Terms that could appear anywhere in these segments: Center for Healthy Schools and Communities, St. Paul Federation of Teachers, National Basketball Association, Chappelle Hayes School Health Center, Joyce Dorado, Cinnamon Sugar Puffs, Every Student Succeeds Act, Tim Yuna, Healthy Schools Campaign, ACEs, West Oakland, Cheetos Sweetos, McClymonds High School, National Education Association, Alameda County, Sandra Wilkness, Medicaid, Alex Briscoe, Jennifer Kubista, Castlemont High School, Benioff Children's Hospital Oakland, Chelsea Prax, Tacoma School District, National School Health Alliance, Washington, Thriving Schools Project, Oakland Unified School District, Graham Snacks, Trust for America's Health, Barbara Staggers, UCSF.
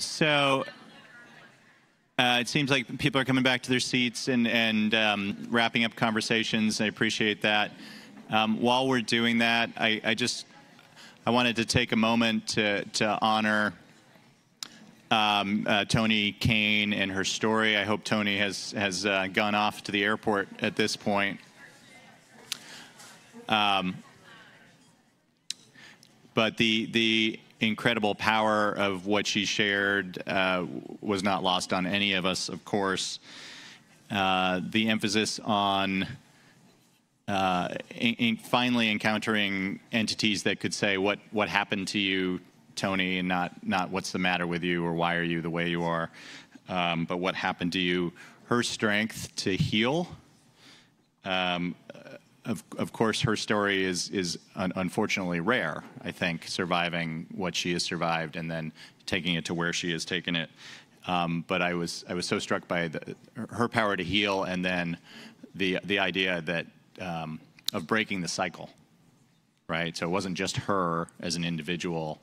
So it seems like people are coming back to their seats and wrapping up conversations. I appreciate that. While we're doing that, I wanted to take a moment to honor Tony Kane and her story. I hope Tony has gone off to the airport at this point. But the incredible power of what she shared was not lost on any of us, of course. The emphasis on finally encountering entities that could say what happened to you, Tony, and not what's the matter with you or why are you the way you are, but what happened to you. Her strength to heal. Of course, her story is unfortunately rare, I think, surviving what she has survived and then taking it to where she has taken it. But I was so struck by her power to heal and then the idea that of breaking the cycle, right? So it wasn't just her as an individual,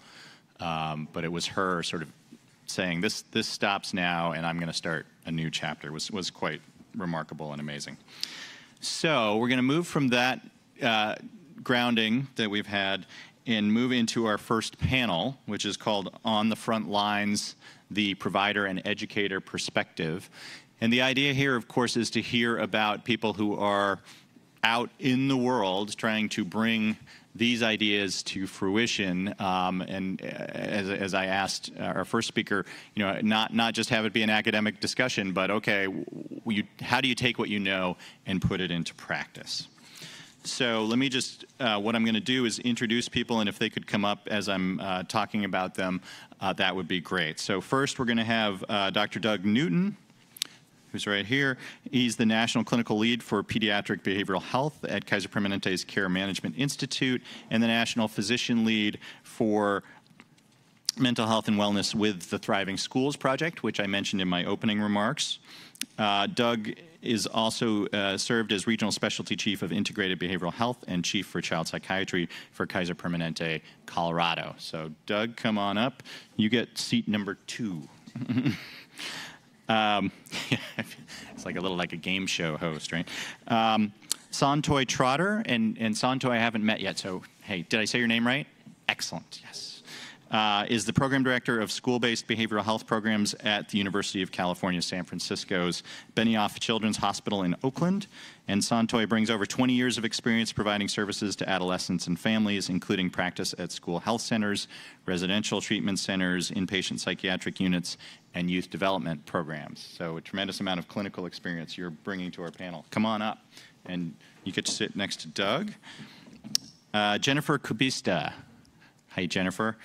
but it was her sort of saying this stops now and I'm going to start a new chapter. Was quite remarkable and amazing. So we're going to move from that grounding that we've had and move into our first panel, which is called On the Front Lines, the Provider and Educator Perspective. And the idea here, of course, is to hear about people who are out in the world trying to bring these ideas to fruition, and as I asked our first speaker, you know, not just have it be an academic discussion, but okay, how do you take what you know and put it into practice? So let me just, what I'm going to do is introduce people, and if they could come up as I'm talking about them, that would be great. So first we're going to have Dr. Doug Newton, who's right here. He's the National Clinical Lead for Pediatric Behavioral Health at Kaiser Permanente's Care Management Institute and the National Physician Lead for Mental Health and Wellness with the Thriving Schools Project, which I mentioned in my opening remarks. Doug is also served as Regional Specialty Chief of Integrated Behavioral Health and Chief for Child Psychiatry for Kaiser Permanente Colorado. So Doug, come on up. You get seat number 2. It's like a game show host, right? Saun-Toy Trotter, and Saun-Toy I haven't met yet, so hey, did I say your name right? Excellent, yes. Is the Program Director of School-Based Behavioral Health Programs at the University of California, San Francisco's Benioff Children's Hospital in Oakland. And Saun-Toy brings over 20 years of experience providing services to adolescents and families, including practice at school health centers, residential treatment centers, inpatient psychiatric units, and youth development programs. So a tremendous amount of clinical experience you're bringing to our panel. Come on up, and you get to sit next to Doug. Jennifer Kubista. Hi, Jennifer.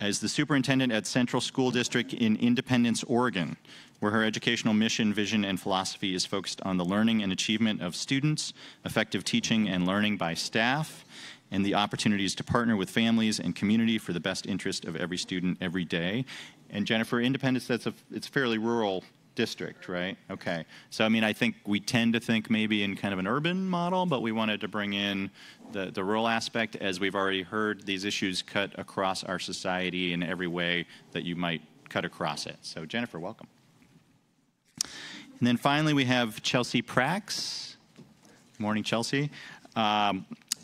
As the superintendent at Central School District in Independence, Oregon, where her educational mission, vision, and philosophy is focused on the learning and achievement of students, effective teaching and learning by staff, and the opportunities to partner with families and community for the best interest of every student every day. And Jennifer, Independence, it's a fairly rural district, right? Okay. So, I mean, I think we tend to think maybe in kind of an urban model, but we wanted to bring in the rural aspect. As we've already heard, these issues cut across our society in every way that you might cut across it. So, Jennifer, welcome. And then finally, we have Chelsea Prax. Morning, Chelsea.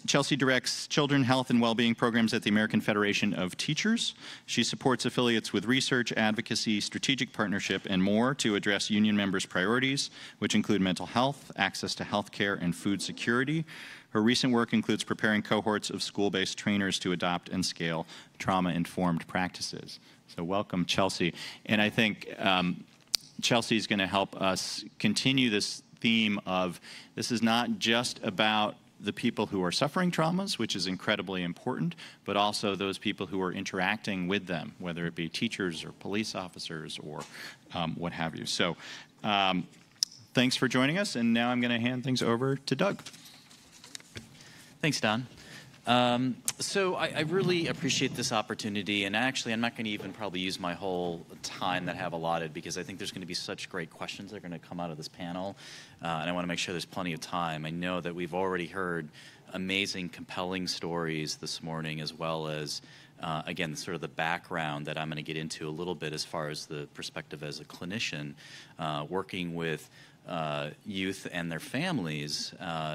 Chelsea directs children health and well-being programs at the American Federation of Teachers. She supports affiliates with research, advocacy, strategic partnership, and more to address union members' priorities, which include mental health, access to health care, and food security. Her recent work includes preparing cohorts of school-based trainers to adopt and scale trauma-informed practices. So welcome, Chelsea. And I think Chelsea's going to help us continue this theme of this is not just about the people who are suffering traumas, which is incredibly important, but also those people who are interacting with them, whether it be teachers or police officers or what have you. So thanks for joining us, and now I'm going to hand things over to Doug. Thanks, Don. So I really appreciate this opportunity, and actually I'm not going to even probably use my whole time that I have allotted because I think there's going to be such great questions that are going to come out of this panel, and I want to make sure there's plenty of time. I know that we've already heard amazing, compelling stories this morning, as well as Again, sort of the background that I'm going to get into a little bit as far as the perspective as a clinician, working with youth and their families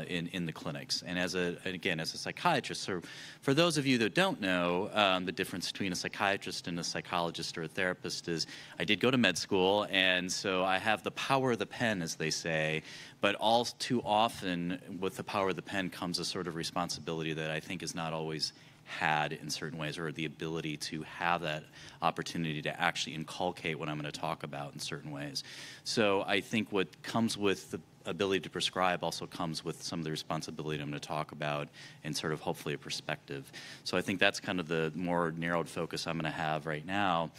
in the clinics. And again, as a psychiatrist, so for those of you that don't know, the difference between a psychiatrist and a psychologist or a therapist is I did go to med school, and so I have the power of the pen, as they say, but all too often with the power of the pen comes a sort of responsibility that I think is not always had in certain ways, or the ability to have that opportunity to actually inculcate what I'm going to talk about in certain ways. So I think what comes with the ability to prescribe also comes with some of the responsibility I'm going to talk about and sort of hopefully a perspective. So I think that's kind of the more narrowed focus I'm going to have right now.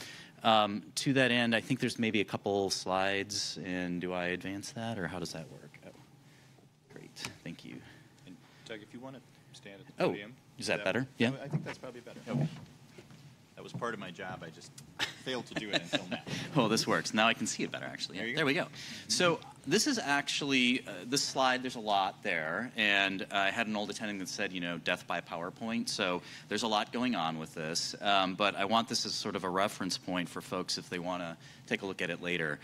To that end, I think there's maybe a couple slides, and do I advance that, or how does that work? Oh, great, thank you. And Doug, if you want to stand at the podium. Is that better? Yeah. I think that's probably better. Okay. That was part of my job. I just failed to do it until now. Well, this works. Now I can see it better, actually. Yeah. There we go. So this is actually, this slide, there's a lot there. And I had an old attending that said, you know, death by PowerPoint. So there's a lot going on with this. But I want this as sort of a reference point for folks if they want to take a look at it later.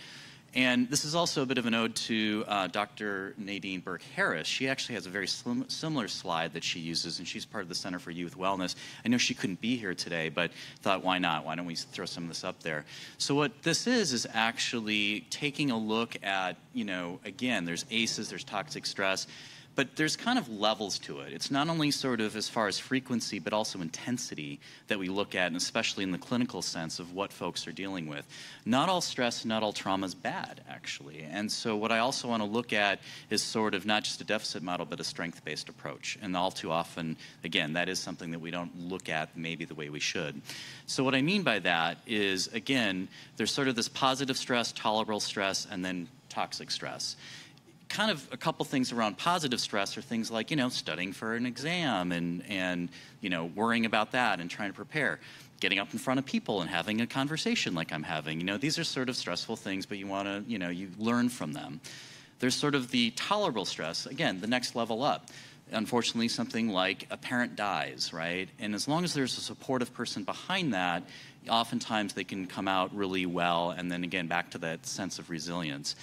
And this is also a bit of an ode to Dr. Nadine Burke Harris. She actually has a very similar slide that she uses, and she's part of the Center for Youth Wellness. I know she couldn't be here today, but thought, why not? Why don't we throw some of this up there? So what this is actually taking a look at, you know, again, there's ACEs, there's toxic stress, but there's kind of levels to it. It's not only sort of as far as frequency, but also intensity that we look at, and especially in the clinical sense of what folks are dealing with. Not all stress, not all trauma is bad, actually. And so what I also want to look at is sort of not just a deficit model, but a strength-based approach. And all too often, again, that is something that we don't look at maybe the way we should. So what I mean by that is, again, there's sort of this positive stress, tolerable stress, and then toxic stress. Kind of a couple things around positive stress are things like, you know, studying for an exam and you know, worrying about that and trying to prepare, getting up in front of people and having a conversation like I'm having. You know, these are sort of stressful things, but you want to, you know, you learn from them. There's sort of the tolerable stress, again, the next level up. Unfortunately, something like a parent dies, right? And as long as there's a supportive person behind that, oftentimes they can come out really well, and then again, back to that sense of resilience.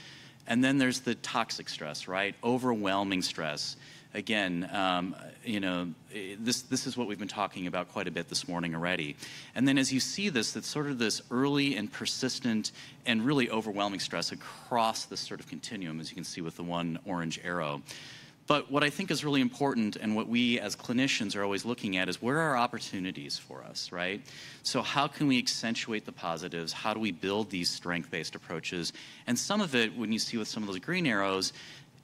And then there's the toxic stress, right? Overwhelming stress. Again, you know, this is what we've been talking about quite a bit this morning already. And then as you see this, that's sort of this early and persistent and really overwhelming stress across this sort of continuum, as you can see with the one orange arrow. But what I think is really important and what we as clinicians are always looking at is where are opportunities for us, right? So how can we accentuate the positives? How do we build these strength-based approaches? And some of it, when you see with some of those green arrows,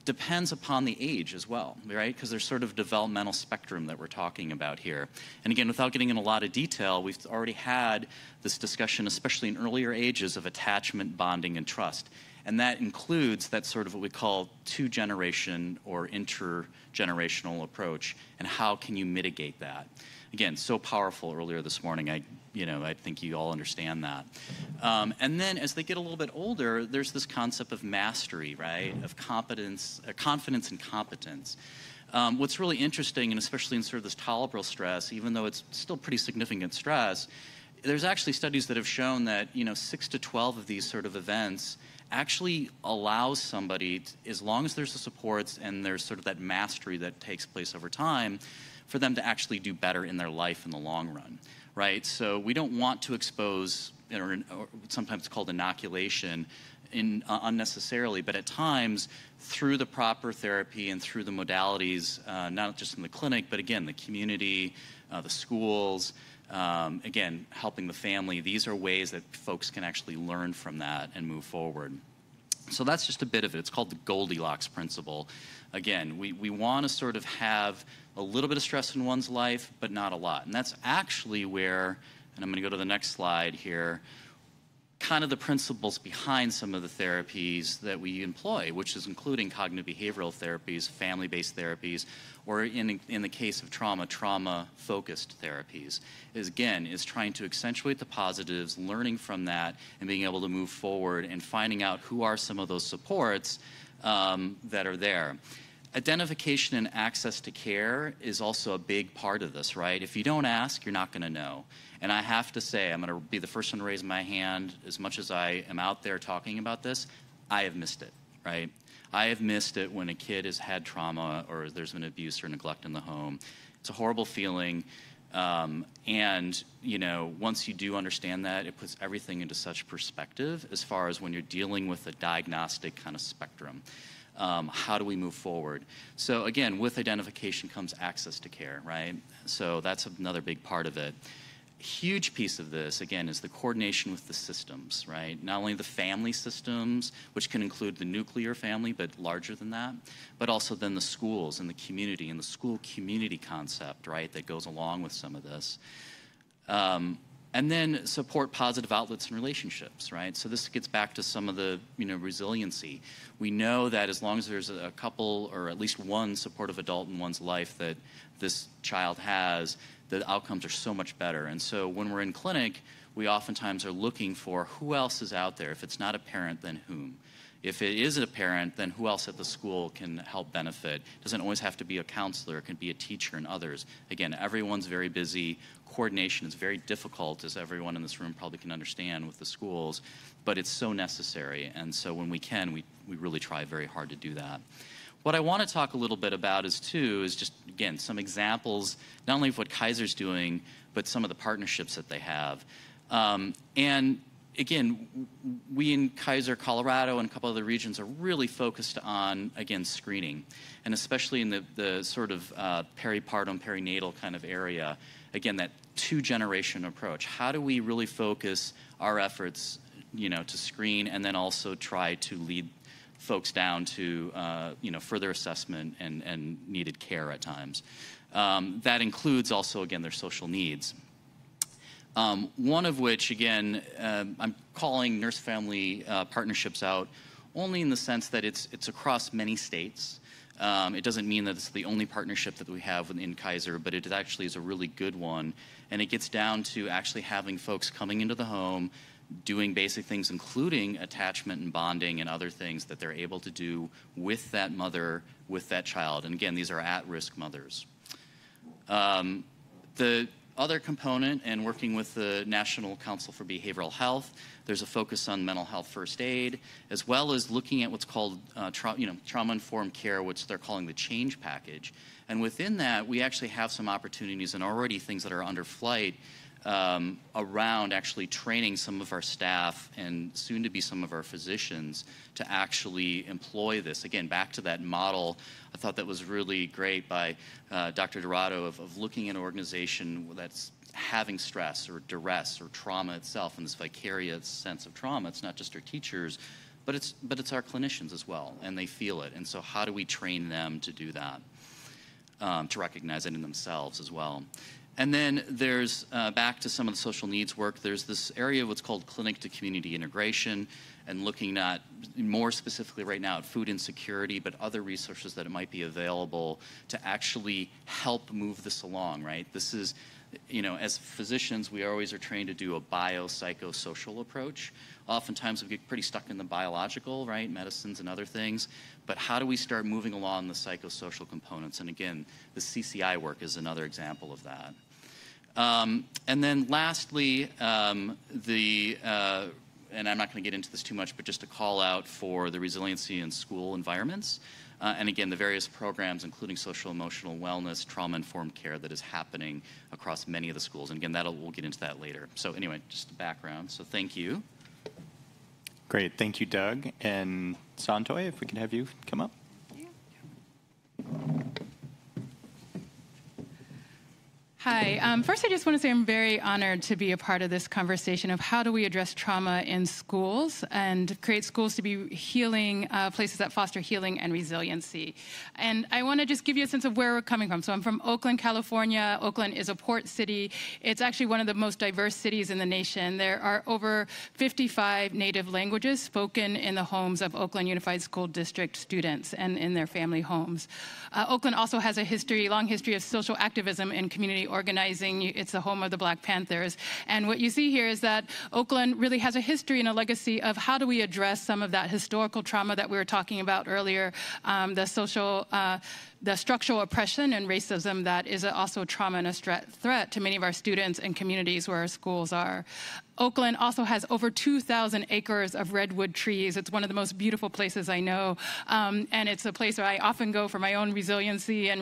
depends upon the age as well, right? Because there's sort of developmental spectrum that we're talking about here. And again, without getting in a lot of detail, we've already had this discussion, especially in earlier ages, of attachment, bonding, and trust. And that includes that sort of what we call two-generation or intergenerational approach, and how can you mitigate that? Again, so powerful earlier this morning, I think you all understand that. And then as they get a little bit older, there's this concept of mastery, right? Of competence, confidence and competence. What's really interesting, and especially in sort of this tolerable stress, even though it's still pretty significant stress, there's actually studies that have shown that, you know, 6 to 12 of these sort of events actually allows somebody, as long as there's the supports and there's sort of that mastery that takes place over time, for them to actually do better in their life in the long run, right? So we don't want to expose, or sometimes it's called inoculation, unnecessarily, but at times through the proper therapy and through the modalities, not just in the clinic, but again, the community, the schools, again, helping the family. These are ways that folks can actually learn from that and move forward. So that's just a bit of it. It's called the Goldilocks principle. Again, we want to sort of have a little bit of stress in one's life, but not a lot. And that's actually where, and I'm going to go to the next slide here, kind of the principles behind some of the therapies that we employ, which is including cognitive behavioral therapies, family-based therapies, or in the case of trauma, trauma-focused therapies. Again, is trying to accentuate the positives, learning from that, and being able to move forward and finding out who are some of those supports that are there. Identification and access to care is also a big part of this, right? If you don't ask, you're not going to know. And I have to say, I'm going to be the first one to raise my hand. As much as I am out there talking about this, I have missed it, right? I have missed it when a kid has had trauma or there's been abuse or neglect in the home. It's a horrible feeling. And, you know, once you do understand that, it puts everything into such perspective as far as when you're dealing with a diagnostic kind of spectrum. How do we move forward? So, again, with identification comes access to care, right? So that's another big part of it. Huge piece of this, again, is the coordination with the systems, right? Not only the family systems, which can include the nuclear family, but larger than that, but also then the schools and the community and the school community concept, right, that goes along with some of this. And then support positive outlets and relationships, right? So this gets back to some of the, you know, resiliency. We know that as long as there's a couple or at least one supportive adult in one's life that this child has, the outcomes are so much better. And so when we're in clinic, we oftentimes are looking for who else is out there. If it's not a parent, then whom? If it is a parent, then who else at the school can help benefit? Doesn't always have to be a counselor. It can be a teacher and others. Again, everyone's very busy. Coordination is very difficult, as everyone in this room probably can understand, with the schools, but it's so necessary. And so when we can, we really try very hard to do that. What I want to talk a little bit about is, too, is just, again, some examples, not only of what Kaiser's doing, but some of the partnerships that they have. And, again, we in Kaiser, Colorado, and a couple other regions are really focused on, again, screening, and especially in the sort of peripartum, perinatal kind of area. Again, that two-generation approach. How do we really focus our efforts, you know, to screen and then also try to lead folks down to you know, further assessment and needed care at times. That includes also, again, their social needs. One of which, again, I'm calling nurse-family partnerships out only in the sense that it's across many states. It doesn't mean that it's the only partnership that we have within Kaiser, but it actually is a really good one. And it gets down to actually having folks coming into the home, doing basic things, including attachment and bonding and other things that they're able to do with that mother, with that child. And again, these are at-risk mothers. The other component, and working with the National Council for Behavioral Health, there's a focus on mental health first aid, as well as looking at what's called trauma-informed care, which they're calling the change package. And within that, we actually have some opportunities and already things that are under flight around actually training some of our staff and soon to be some of our physicians to actually employ this. Again, back to that model, I thought that was really great by Dr. Dorado of looking at an organization that's having stress or duress or trauma itself and this vicarious sense of trauma. It's not just our teachers, but it's our clinicians as well, and they feel it. And so how do we train them to do that, to recognize it in themselves as well? And then there's, back to some of the social needs work, there's this area of what's called clinic to community integration, and looking at, more specifically right now, at food insecurity, but other resources that it might be available to actually help move this along, right? This is, you know, as physicians, we always are trained to do a biopsychosocial approach. Oftentimes we get pretty stuck in the biological, right, medicines and other things, but how do we start moving along the psychosocial components? And again, the CCI work is another example of that. And then lastly, and I'm not going to get into this too much, but just a call out for the resiliency in school environments. And again, the various programs, including social emotional wellness, trauma-informed care that is happening across many of the schools. And again, we'll get into that later. So anyway, just the background. So thank you. Great. Thank you, Doug. And Saun-Toy, if we could have you come up. Yeah. Hi. First, I just want to say I'm very honored to be a part of this conversation of how do we address trauma in schools and create schools to be healing, places that foster healing and resiliency. And I want to just give you a sense of where we're coming from. So I'm from Oakland, California. Oakland is a port city. It's actually one of the most diverse cities in the nation. There are over 55 native languages spoken in the homes of Oakland Unified School District students and in their family homes. Oakland also has a long history of social activism and community organizations. organizing. It's the home of the Black Panthers. And what you see here is that Oakland really has a history and a legacy of how do we address some of that historical trauma that we were talking about earlier, the structural oppression and racism that is also a trauma and a threat to many of our students and communities where our schools are. Oakland also has over 2,000 acres of redwood trees. It's one of the most beautiful places I know. And it's a place where I often go for my own resiliency and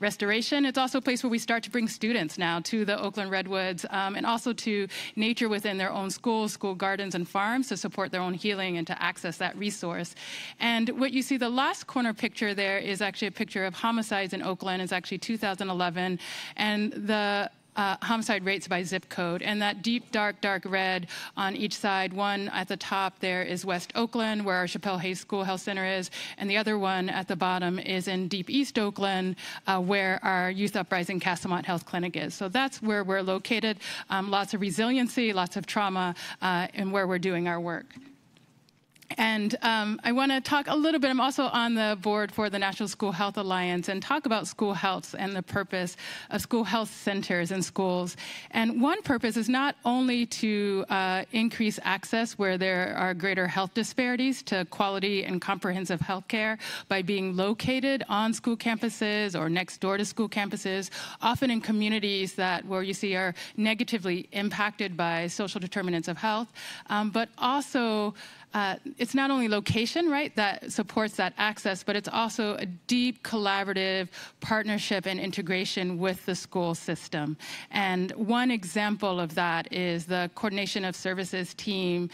restoration. It's also a place where we start to bring students now to the Oakland Redwoods and also to nature within their own schools, school gardens, and farms to support their own healing and to access that resource. And what you see, the last corner picture there is actually a picture of homicides in Oakland. It's actually 2011. And the homicide rates by zip code, and that deep, dark red on each side. One at the top there is West Oakland, where our Chappelle Hayes School Health Center is, and the other one at the bottom is in deep East Oakland, where our Youth Uprising Castlemont Health Clinic is. So that's where we're located. Lots of resiliency, lots of trauma, and where we're doing our work. And I want to talk a little bit, I'm also on the board for the National School Health Alliance, and talk about school health and the purpose of school health centers in schools. And one purpose is not only to increase access where there are greater health disparities to quality and comprehensive health care by being located on school campuses or next door to school campuses, often in communities that where you see are negatively impacted by social determinants of health, but also it's not only location, right, that supports that access, but it's also a deep collaborative partnership and integration with the school system. And one example of that is the coordination of services team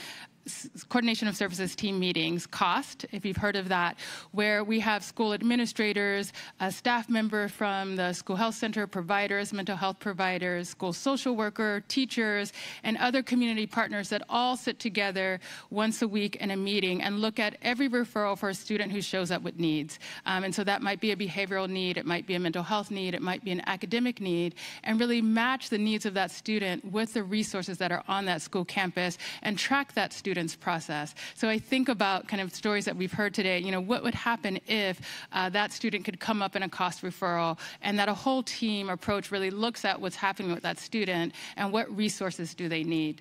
meetings, COST, if you've heard of that, where we have school administrators, a staff member from the school health center, providers, mental health providers, school social worker, teachers, and other community partners that all sit together once a week in a meeting and look at every referral for a student who shows up with needs. And so that might be a behavioral need, it might be a mental health need, it might be an academic need, and really match the needs of that student with the resources that are on that school campus and track that student process. So I think about kind of stories that we've heard today, you know, what would happen if that student could come up in a COST referral, and that a whole team approach really looks at what's happening with that student and what resources do they need.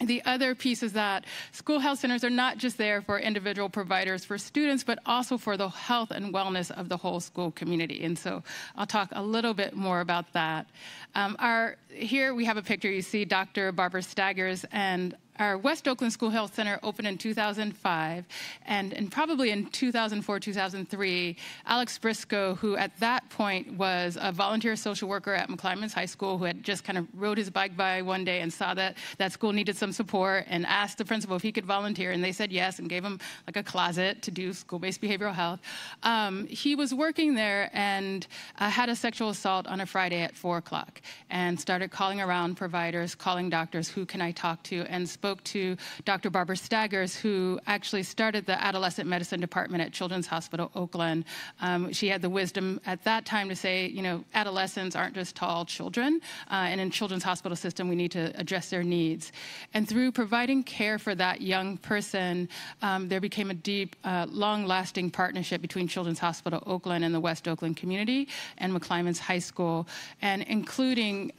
The other piece is that school health centers are not just there for individual providers, for students, but also for the health and wellness of the whole school community. And so I'll talk a little bit more about that. Here we have a picture. You see Dr. Barbara Staggers, and our West Oakland School Health Center opened in 2005, and probably in 2004, 2003, Alex Briscoe, who at that point was a volunteer social worker at McClymonds High School, who had just kind of rode his bike by one day and saw that that school needed some support and asked the principal if he could volunteer, and they said yes and gave him like a closet to do school-based behavioral health. He was working there and had a sexual assault on a Friday at 4 o'clock and started calling around providers, calling doctors, who can I talk to, and spoke to Dr. Barbara Staggers, who actually started the Adolescent Medicine Department at Children's Hospital Oakland. She had the wisdom at that time to say, you know, adolescents aren't just tall children, and in children's hospital system, we need to address their needs. And through providing care for that young person, there became a deep, long-lasting partnership between Children's Hospital Oakland and the West Oakland community and McClymonds High School, and including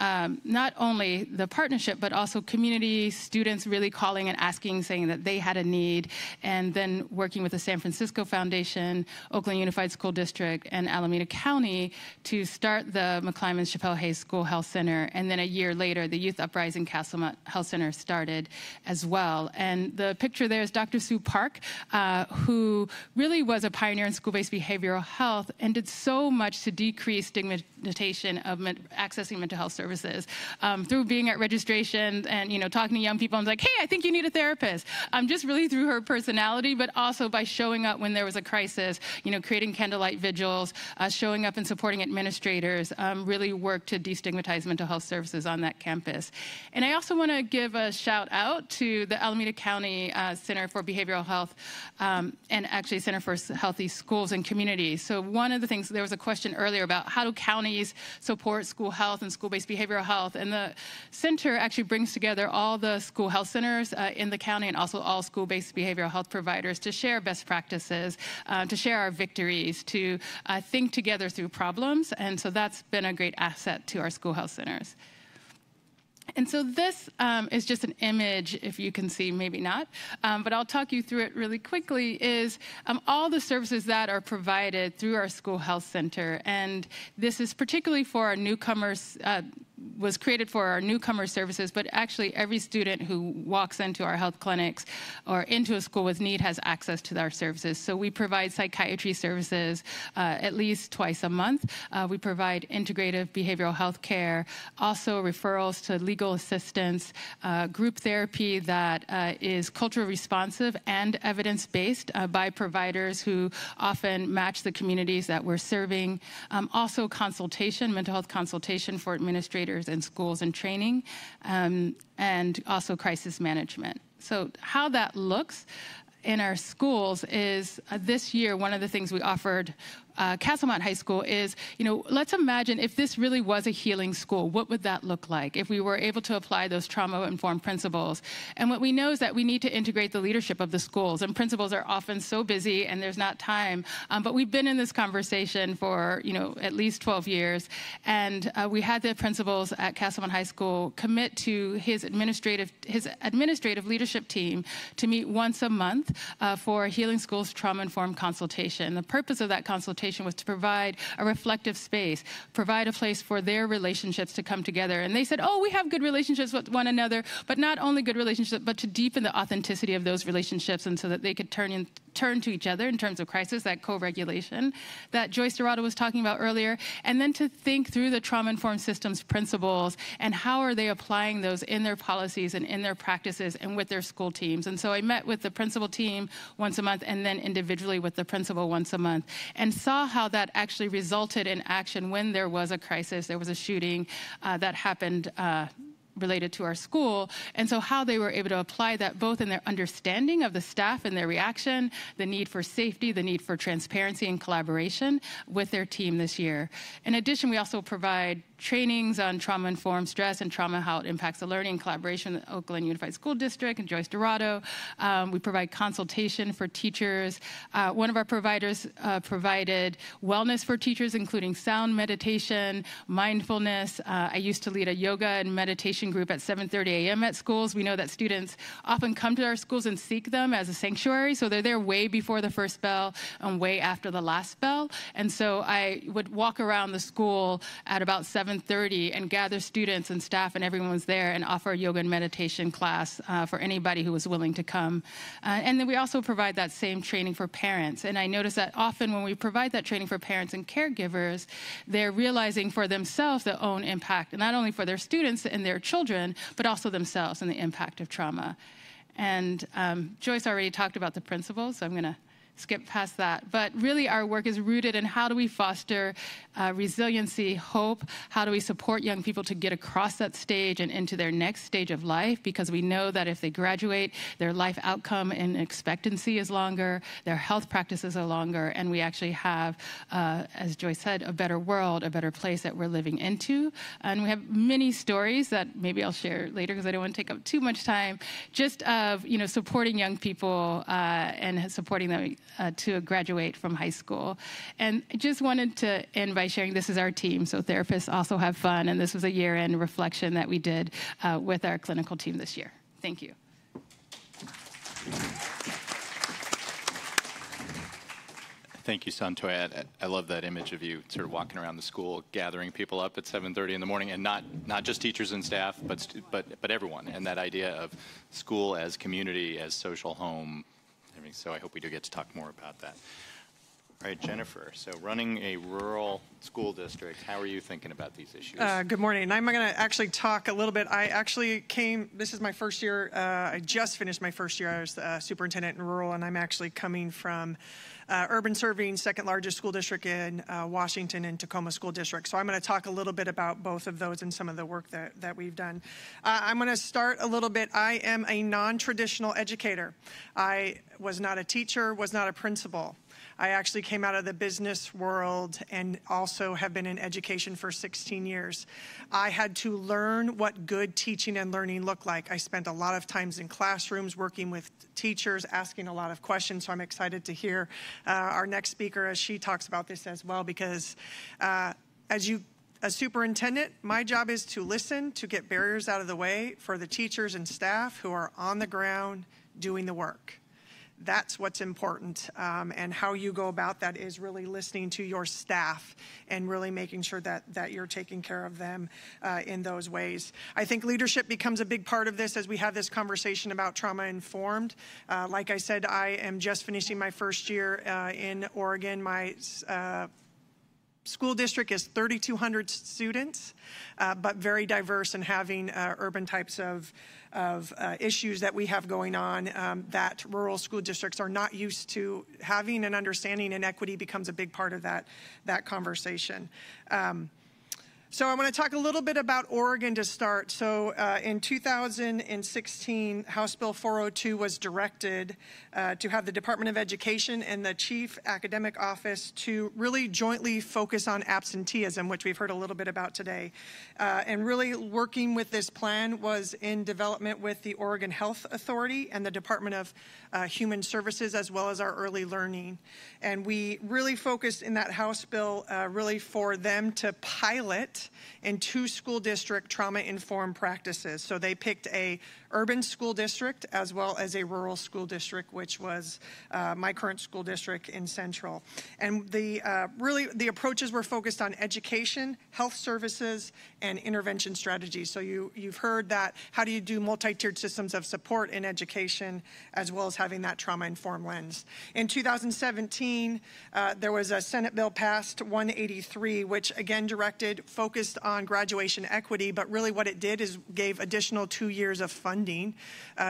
not only the partnership, but also community students really calling and asking, saying that they had a need, and then working with the San Francisco Foundation, Oakland Unified School District, and Alameda County to start the McClymonds Chappelle Hayes School Health Center. And then a year later, the Youth Uprising Castlemont Health Center started as well. And the picture there is Dr. Sue Park, who really was a pioneer in school-based behavioral health and did so much to decrease stigmatization of accessing mental health services through being at registration and, you know, talking to young people and like, hey, I think you need a therapist. Just really through her personality, but also by showing up when there was a crisis, you know, creating candlelight vigils, showing up and supporting administrators, really worked to destigmatize mental health services on that campus. And I also want to give a shout out to the Alameda County Center for Behavioral Health and actually Center for Healthy Schools and Communities. So one of the things, there was a question earlier about how do counties support school health and school-based behavioral health, and the center actually brings together all the school health centers in the county, and also all school-based behavioral health providers, to share best practices, to share our victories, to think together through problems. And so that's been a great asset to our school health centers. And so this is just an image, if you can see, maybe not, but I'll talk you through it really quickly, is all the services that are provided through our school health center. And this is particularly for our newcomers, was created for our newcomer services, but actually every student who walks into our health clinics or into a school with need has access to our services. So we provide psychiatry services at least twice a month. We provide integrative behavioral health care, also referrals to legal assistance, group therapy that is culturally responsive and evidence-based by providers who often match the communities that we're serving. Also consultation, mental health consultation for administrators in schools and training, and also crisis management. So how that looks in our schools is this year, one of the things we offered Castlemont High School is, you know, let's imagine if this really was a healing school, what would that look like if we were able to apply those trauma-informed principles? And what we know is that we need to integrate the leadership of the schools, and principals are often so busy and there's not time, but we've been in this conversation for, you know, at least 12 years, and we had the principals at Castlemont High School commit to his administrative leadership team to meet once a month for a healing school's trauma-informed consultation. The purpose of that consultation was to provide a reflective space, provide a place for their relationships to come together. And they said, oh, we have good relationships with one another, but not only good relationships, but to deepen the authenticity of those relationships, and so that they could turn to each other in terms of crisis, that co-regulation that Joyce Dorado was talking about earlier, and then to think through the trauma-informed systems principles and how are they applying those in their policies and in their practices and with their school teams. And so I met with the principal team once a month and then individually with the principal once a month, and saw how that actually resulted in action when there was a crisis, there was a shooting that happened related to our school, and so how they were able to apply that both in their understanding of the staff and their reaction, the need for safety, the need for transparency and collaboration with their team this year. In addition, we also provide trainings on trauma-informed stress and trauma, how it impacts the learning, collaboration with Oakland Unified School District and Joyce Dorado. We provide consultation for teachers. One of our providers provided wellness for teachers, including sound meditation, mindfulness. I used to lead a yoga and meditation group at 7:30 a.m. at schools. We know that students often come to our schools and seek them as a sanctuary, so they're there way before the first bell and way after the last bell. And so I would walk around the school at about 7:30 and gather students and staff and everyone was there, and offer a yoga and meditation class for anybody who was willing to come. And then we also provide that same training for parents. And I notice that often when we provide that training for parents and caregivers, they're realizing for themselves their own impact, and not only for their students and their children, but also themselves and the impact of trauma. And Joyce already talked about the principles, so I'm going to skip past that. But really our work is rooted in how do we foster resiliency, hope, how do we support young people to get across that stage and into their next stage of life, because we know that if they graduate, their life outcome and expectancy is longer, their health practices are longer, and we actually have, as Joyce said, a better world, a better place that we're living into. And we have many stories that maybe I'll share later because I don't want to take up too much time, just of, you know, supporting young people and supporting them to graduate from high school. And I just wanted to end by sharing, this is our team, so therapists also have fun, and this was a year-end reflection that we did with our clinical team this year. Thank you. Thank you, Saun-Toy. I love that image of you sort of walking around the school, gathering people up at 7:30 in the morning, and not just teachers and staff, but everyone, and that idea of school as community, as social home. So I hope we do get to talk more about that. All right, Jennifer, so running a rural school district, how are you thinking about these issues? Good morning. I'm going to actually talk a little bit. I actually came, this is my first year, I just finished my first year. I was the superintendent in rural, and I'm actually coming from urban serving, second largest school district in Washington, and Tacoma School District. So I'm going to talk a little bit about both of those and some of the work that we've done. I'm going to start a little bit. I am a non-traditional educator. I was not a teacher, was not a principal. I actually came out of the business world and also have been in education for 16 years. I had to learn what good teaching and learning looked like. I spent a lot of times in classrooms working with teachers, asking a lot of questions, so I'm excited to hear our next speaker as she talks about this as well, because as superintendent, my job is to listen, to get barriers out of the way for the teachers and staff who are on the ground doing the work. That's what's important, and how you go about that is really listening to your staff and really making sure that you're taking care of them in those ways. I think leadership becomes a big part of this as we have this conversation about trauma-informed. Like I said, I am just finishing my first year in Oregon. My school district is 3,200 students, but very diverse and having urban types of issues that we have going on that rural school districts are not used to having, and understanding and equity becomes a big part of that conversation. So I want to talk a little bit about Oregon to start. So in 2016, House Bill 402 was directed to have the Department of Education and the Chief Academic Office to really jointly focus on absenteeism, which we've heard a little bit about today. And really working with this plan was in development with the Oregon Health Authority and the Department of Human Services, as well as our early learning. And we really focused in that House bill really for them to pilot in 2 school district trauma-informed practices. So they picked a urban school district as well as a rural school district, which was my current school district in Central. And the approaches were focused on education, health services, and intervention strategies. So you've heard that, how do you do multi-tiered systems of support in education, as well as having that trauma-informed lens. In 2017, there was a Senate bill passed 183, which again directed focused on graduation equity, but really what it did is gave additional 2 years of funding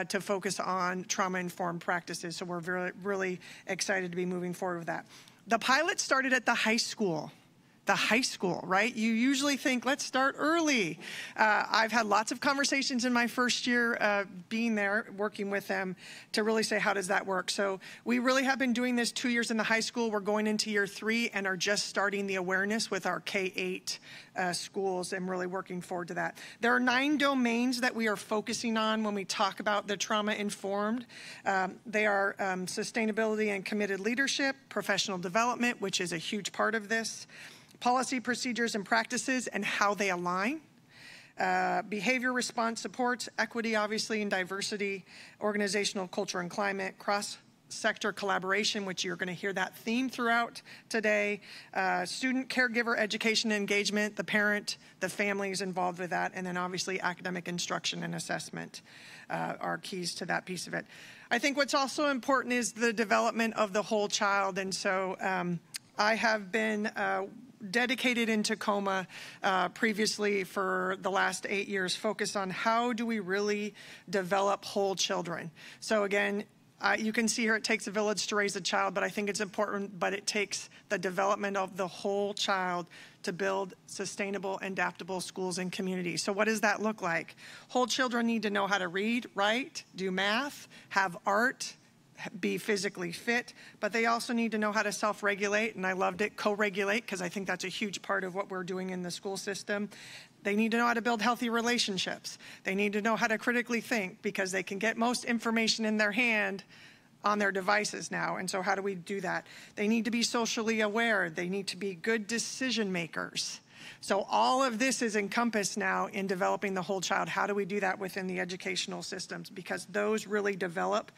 to focus on trauma-informed practices. So we're very, really excited to be moving forward with that. The pilot started at the high school. The high school, right? You usually think, let's start early. I've had lots of conversations in my first year being there, working with them to really say, how does that work? So we really have been doing this 2 years in the high school. We're going into year 3 and are just starting the awareness with our K-8 schools and really working forward to that. There are 9 domains that we are focusing on when we talk about the trauma-informed. They are sustainability and committed leadership, professional development, which is a huge part of this, policy, procedures, and practices and how they align, behavior, response, supports, equity, obviously, and diversity, organizational culture and climate, cross-sector collaboration, which you're going to hear that theme throughout today, student, caregiver, education, engagement, the parent, the families involved with that, and then obviously academic instruction and assessment are keys to that piece of it. I think what's also important is the development of the whole child, and so I have been dedicated in Tacoma previously for the last 8 years, focused on how do we really develop whole children. So again, you can see here it takes a village to raise a child, but I think it's important, but it takes the development of the whole child to build sustainable, adaptable schools and communities. So what does that look like? Whole children need to know how to read, write, do math, have art, be physically fit, but they also need to know how to self-regulate, and I loved it, co-regulate, because I think that's a huge part of what we're doing in the school system. They need to know how to build healthy relationships. They need to know how to critically think, because they can get most information in their hand on their devices now, and so how do we do that? They need to be socially aware. They need to be good decision makers. So all of this is encompassed now in developing the whole child. How do we do that within the educational systems? Because those really develop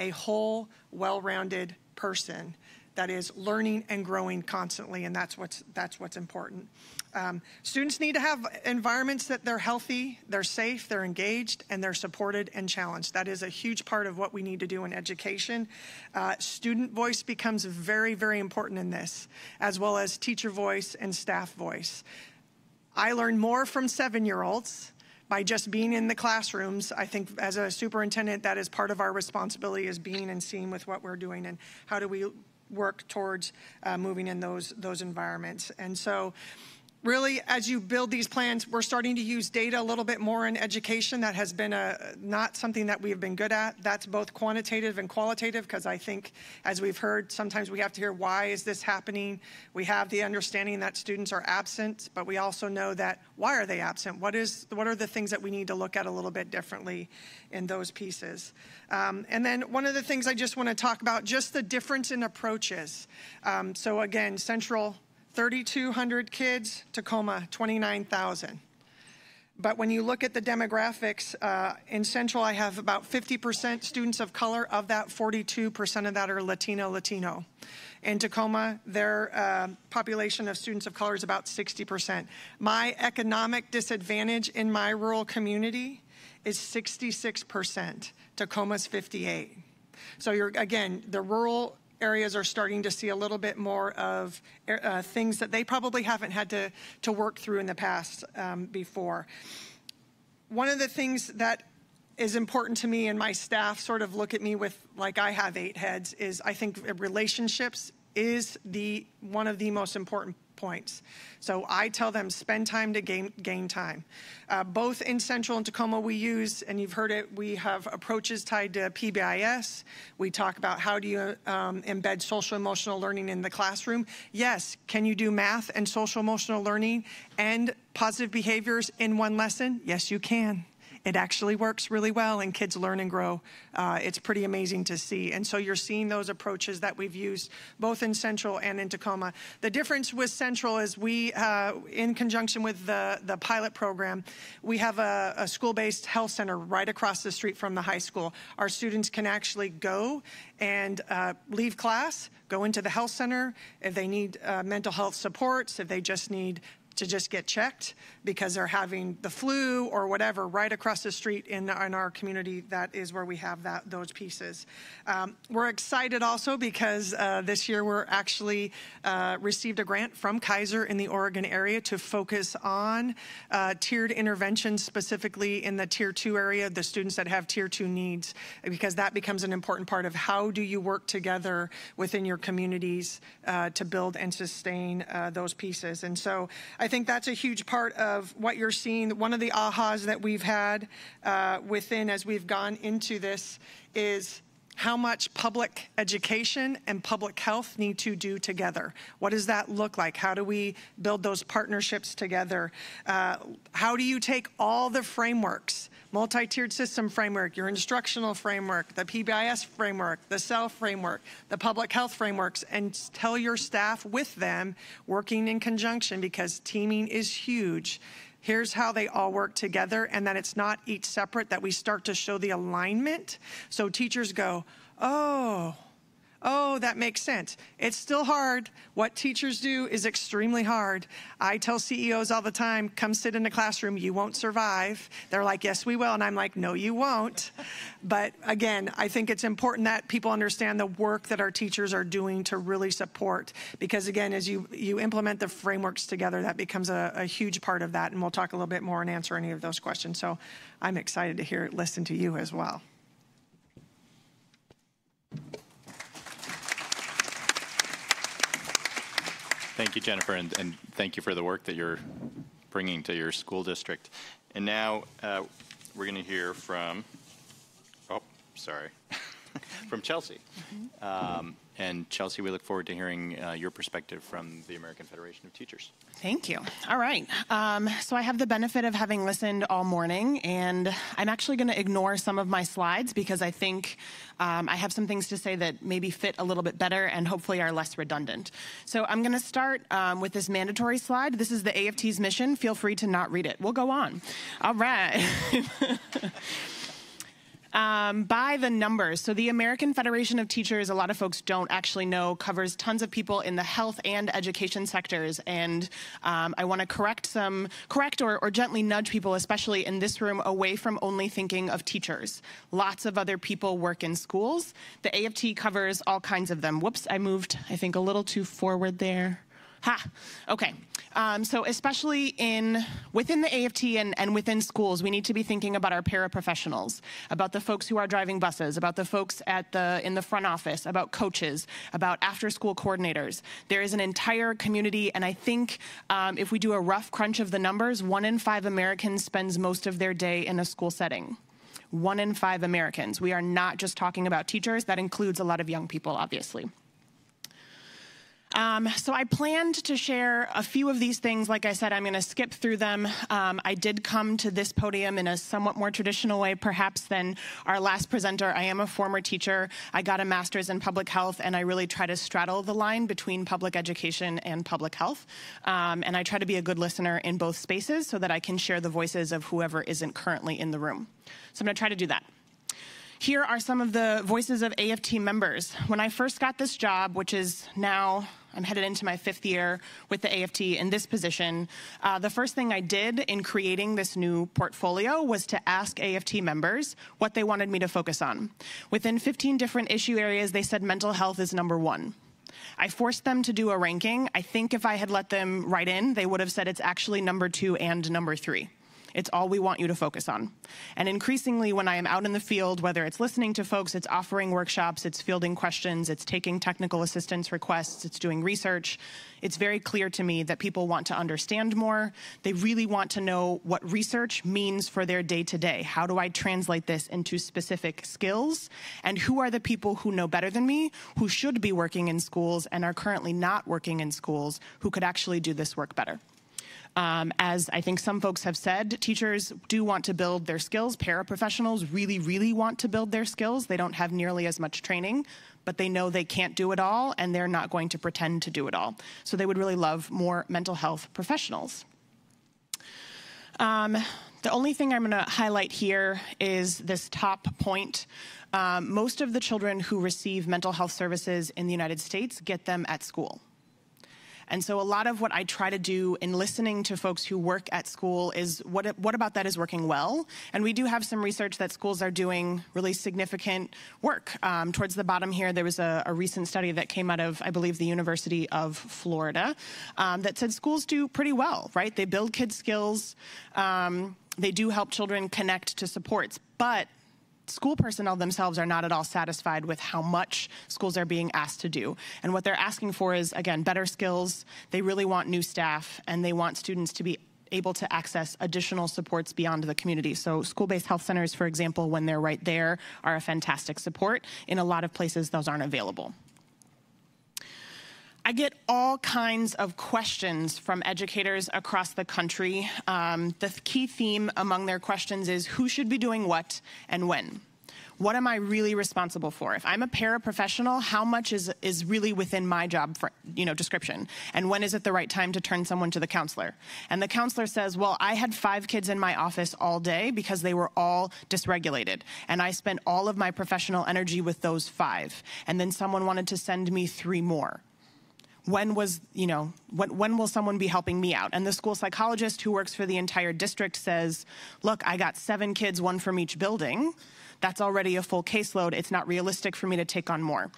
a whole, well-rounded person that is learning and growing constantly, and that's what's important. Students need to have environments that they're healthy, they're safe, they're engaged, and they're supported and challenged. That is a huge part of what we need to do in education. Student voice becomes very, very important in this, as well as teacher voice and staff voice. I learn more from 7-year-olds by just being in the classrooms. I think as a superintendent, that is part of our responsibility, is being and seeing with what we're doing and how do we work towards moving in those environments. And so really, as you build these plans, we're starting to use data a little bit more in education. That has been not something that we've been good at. That's both quantitative and qualitative, because I think, as we've heard, sometimes we have to hear, why is this happening? We have the understanding that students are absent, but we also know that, why are they absent? What are the things that we need to look at a little bit differently in those pieces? And then one of the things I just want to talk about, just the difference in approaches. So again, Central, 3,200 kids, Tacoma, 29,000. But when you look at the demographics, in Central, I have about 50% students of color. Of that, 42% of that are Latino. In Tacoma, their population of students of color is about 60%. My economic disadvantage in my rural community is 66%. Tacoma's 58%. So you're, again, the rural areas are starting to see a little bit more of things that they probably haven't had to work through in the past before. One of the things that is important to me, and my staff sort of look at me with, like, I have 8 heads, is I think relationships is one of the most important points. So I tell them, spend time to gain time. Both in Central and Tacoma, we use, and you've heard it, we have approaches tied to PBIS. We talk about, how do you embed social emotional learning in the classroom? Yes, can you do math and social emotional learning and positive behaviors in one lesson? Yes, you can. It actually works really well, and kids learn and grow. It's pretty amazing to see. And so you're seeing those approaches that we've used both in Central and in Tacoma. The difference with Central is we, in conjunction with the pilot program, we have a school-based health center right across the street from the high school. Our students can actually go and leave class, go into the health center if they need mental health supports, if they just need to just get checked because they're having the flu or whatever, right across the street in our community. That is where we have those pieces. We're excited also because this year we're actually received a grant from Kaiser in the Oregon area to focus on tiered interventions, specifically in the Tier 2 area, the students that have Tier 2 needs, because that becomes an important part of how do you work together within your communities to build and sustain those pieces. And so I think that's a huge part of what you're seeing. One of the ahas that we've had within, as we've gone into this, is how much public education and public health need to do together. What does that look like? How do we build those partnerships together? How do you take all the frameworks, multi-tiered system framework, your instructional framework, the PBIS framework, the SEL framework, the public health frameworks, and tell your staff with them, working in conjunction, because teaming is huge. Here's how they all work together, and that it's not each separate, that we start to show the alignment. So teachers go, oh, that makes sense. It's still hard. What teachers do is extremely hard. I tell CEOs all the time, come sit in the classroom, you won't survive. They're like, yes, we will. And I'm like, no, you won't. But again, I think it's important that people understand the work that our teachers are doing to really support. Because again, as you implement the frameworks together, that becomes a huge part of that. And we'll talk a little bit more and answer any of those questions. So I'm excited to listen to you as well. Thank you, Jennifer, and thank you for the work that you're bringing to your school district. And now we're going to hear from, oh, sorry, from Chelsea. Mm-hmm. And Chelsea, we look forward to hearing your perspective from the American Federation of Teachers. Thank you. All right. So I have the benefit of having listened all morning, and I'm actually going to ignore some of my slides because I think I have some things to say that maybe fit a little bit better and hopefully are less redundant. So I'm going to start with this mandatory slide. This is the AFT's mission. Feel free to not read it. We'll go on. All right. By the numbers, so the American Federation of Teachers, a lot of folks don't actually know, covers tons of people in the health and education sectors, and I want to correct or gently nudge people, especially in this room, away from only thinking of teachers. Lots of other people work in schools. The AFT covers all kinds of them. Whoops, I moved, I think, a little too forward there. Ha, okay. So especially within the AFT and within schools, we need to be thinking about our paraprofessionals, about the folks who are driving buses, about the folks in the front office, about coaches, about after-school coordinators. There is an entire community, and I think if we do a rough crunch of the numbers, 1 in 5 Americans spends most of their day in a school setting. 1 in 5 Americans. We are not just talking about teachers. That includes a lot of young people, obviously. So I planned to share a few of these things. Like I said, I'm going to skip through them. I did come to this podium in a somewhat more traditional way, perhaps, than our last presenter. I am a former teacher. I got a master's in public health, and I really try to straddle the line between public education and public health. And I try to be a good listener in both spaces so that I can share the voices of whoever isn't currently in the room. So I'm going to try to do that. Here are some of the voices of AFT members. When I first got this job, which is now, I'm headed into my 5th year with the AFT in this position, the first thing I did in creating this new portfolio was to ask AFT members what they wanted me to focus on. Within 15 different issue areas, they said mental health is number 1. I forced them to do a ranking. I think if I had let them write in, they would have said it's actually number 2 and number 3. It's all we want you to focus on. And increasingly, when I am out in the field, whether it's listening to folks, it's offering workshops, it's fielding questions, it's taking technical assistance requests, it's doing research, it's very clear to me that people want to understand more. They really want to know what research means for their day-to-day. How do I translate this into specific skills? And who are the people who know better than me, who should be working in schools and are currently not working in schools, who could actually do this work better? As I think some folks have said, teachers do want to build their skills. Paraprofessionals really, really want to build their skills. They don't have nearly as much training, but they know they can't do it all, and they're not going to pretend to do it all. So they would really love more mental health professionals. The only thing I'm going to highlight here is this top point. Most of the children who receive mental health services in the United States get them at school. And so a lot of what I try to do in listening to folks who work at school is what about that is working well? And we do have some research that schools are doing really significant work. Towards the bottom here, there was a recent study that came out of, I believe, the University of Florida that said schools do pretty well, right? They build kids' skills. They do help children connect to supports. But school personnel themselves are not at all satisfied with how much schools are being asked to do. And what they're asking for is, again, better skills. They really want new staff, and they want students to be able to access additional supports beyond the community. So school-based health centers, for example, when they're right there, are a fantastic support. In a lot of places, those aren't available. I get all kinds of questions from educators across the country. The key theme among their questions is who should be doing what and when. What am I really responsible for? If I'm a paraprofessional, how much is really within my job description? And when is it the right time to turn someone to the counselor? And the counselor says, well, I had 5 kids in my office all day because they were all dysregulated. And I spent all of my professional energy with those 5. And then someone wanted to send me 3 more. When will someone be helping me out? And the school psychologist who works for the entire district says, look, I got 7 kids, 1 from each building. That's already a full caseload. It's not realistic for me to take on more.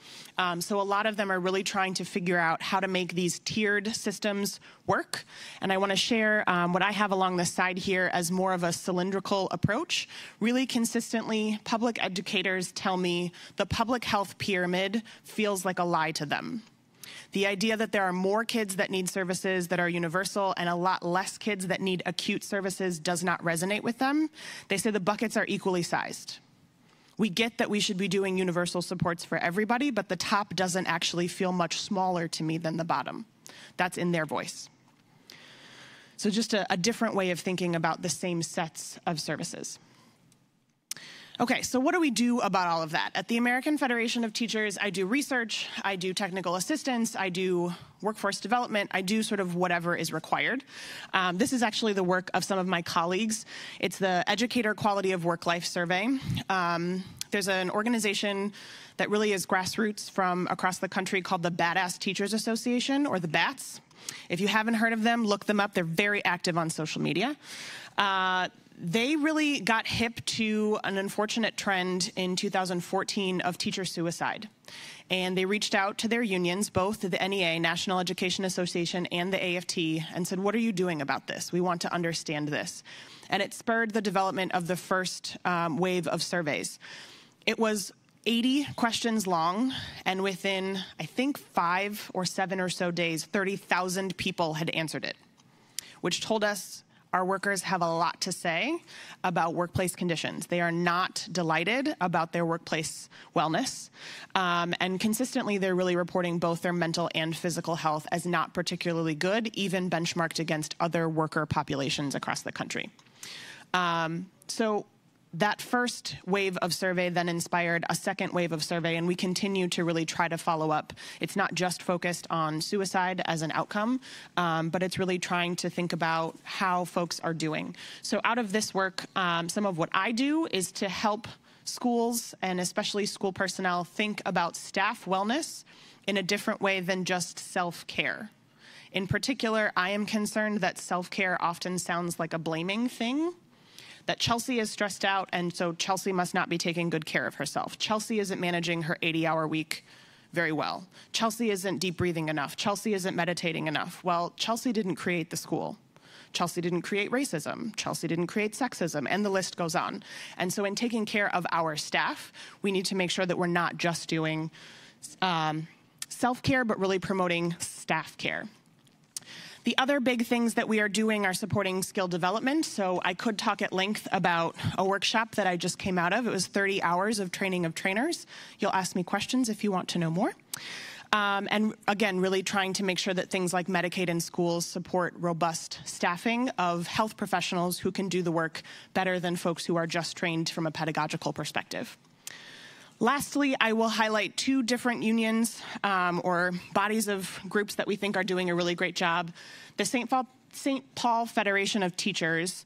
So a lot of them are really trying to figure out how to make these tiered systems work. And I want to share what I have along the side here as more of a cylindrical approach. Really consistently, public educators tell me the public health pyramid feels like a lie to them. The idea that there are more kids that need services that are universal and a lot less kids that need acute services does not resonate with them. They say the buckets are equally sized. We get that we should be doing universal supports for everybody, but the top doesn't actually feel much smaller to me than the bottom. That's in their voice. So just a different way of thinking about the same sets of services. Okay, so what do we do about all of that? At the American Federation of Teachers, I do research, I do technical assistance, I do workforce development, I do sort of whatever is required. This is actually the work of some of my colleagues. It's the Educator Quality of Work-Life Survey. There's an organization that really is grassroots from across the country called the Badass Teachers Association, or the BATS. If you haven't heard of them, look them up. They're very active on social media. They really got hip to an unfortunate trend in 2014 of teacher suicide. And they reached out to their unions, both the NEA, National Education Association, and the AFT, and said, what are you doing about this? We want to understand this. And it spurred the development of the first wave of surveys. It was 80 questions long, and within, I think, 5 or 7 or so days, 30,000 people had answered it, which told us our workers have a lot to say about workplace conditions. They are not delighted about their workplace wellness, and consistently they're really reporting both their mental and physical health as not particularly good, even benchmarked against other worker populations across the country. So that first wave of survey then inspired a second wave of survey, and we continue to really try to follow up. It's not just focused on suicide as an outcome, but it's really trying to think about how folks are doing. So out of this work, some of what I do is to help schools, and especially school personnel, think about staff wellness in a different way than just self-care. In particular, I am concerned that self-care often sounds like a blaming thing. That Chelsea is stressed out, and so Chelsea must not be taking good care of herself. Chelsea isn't managing her 80-hour week very well. Chelsea isn't deep breathing enough. Chelsea isn't meditating enough. Well, Chelsea didn't create the school. Chelsea didn't create racism. Chelsea didn't create sexism, and the list goes on. And so in taking care of our staff, we need to make sure that we're not just doing self-care, but really promoting staff care. The other big things that we are doing are supporting skill development. So I could talk at length about a workshop that I just came out of. It was 30 hours of training of trainers. You'll ask me questions if you want to know more. And again, really trying to make sure that things like Medicaid and schools support robust staffing of health professionals who can do the work better than folks who are just trained from a pedagogical perspective. Lastly, I will highlight 2 different unions or bodies of groups that we think are doing a really great job. The St. Paul Federation of Teachers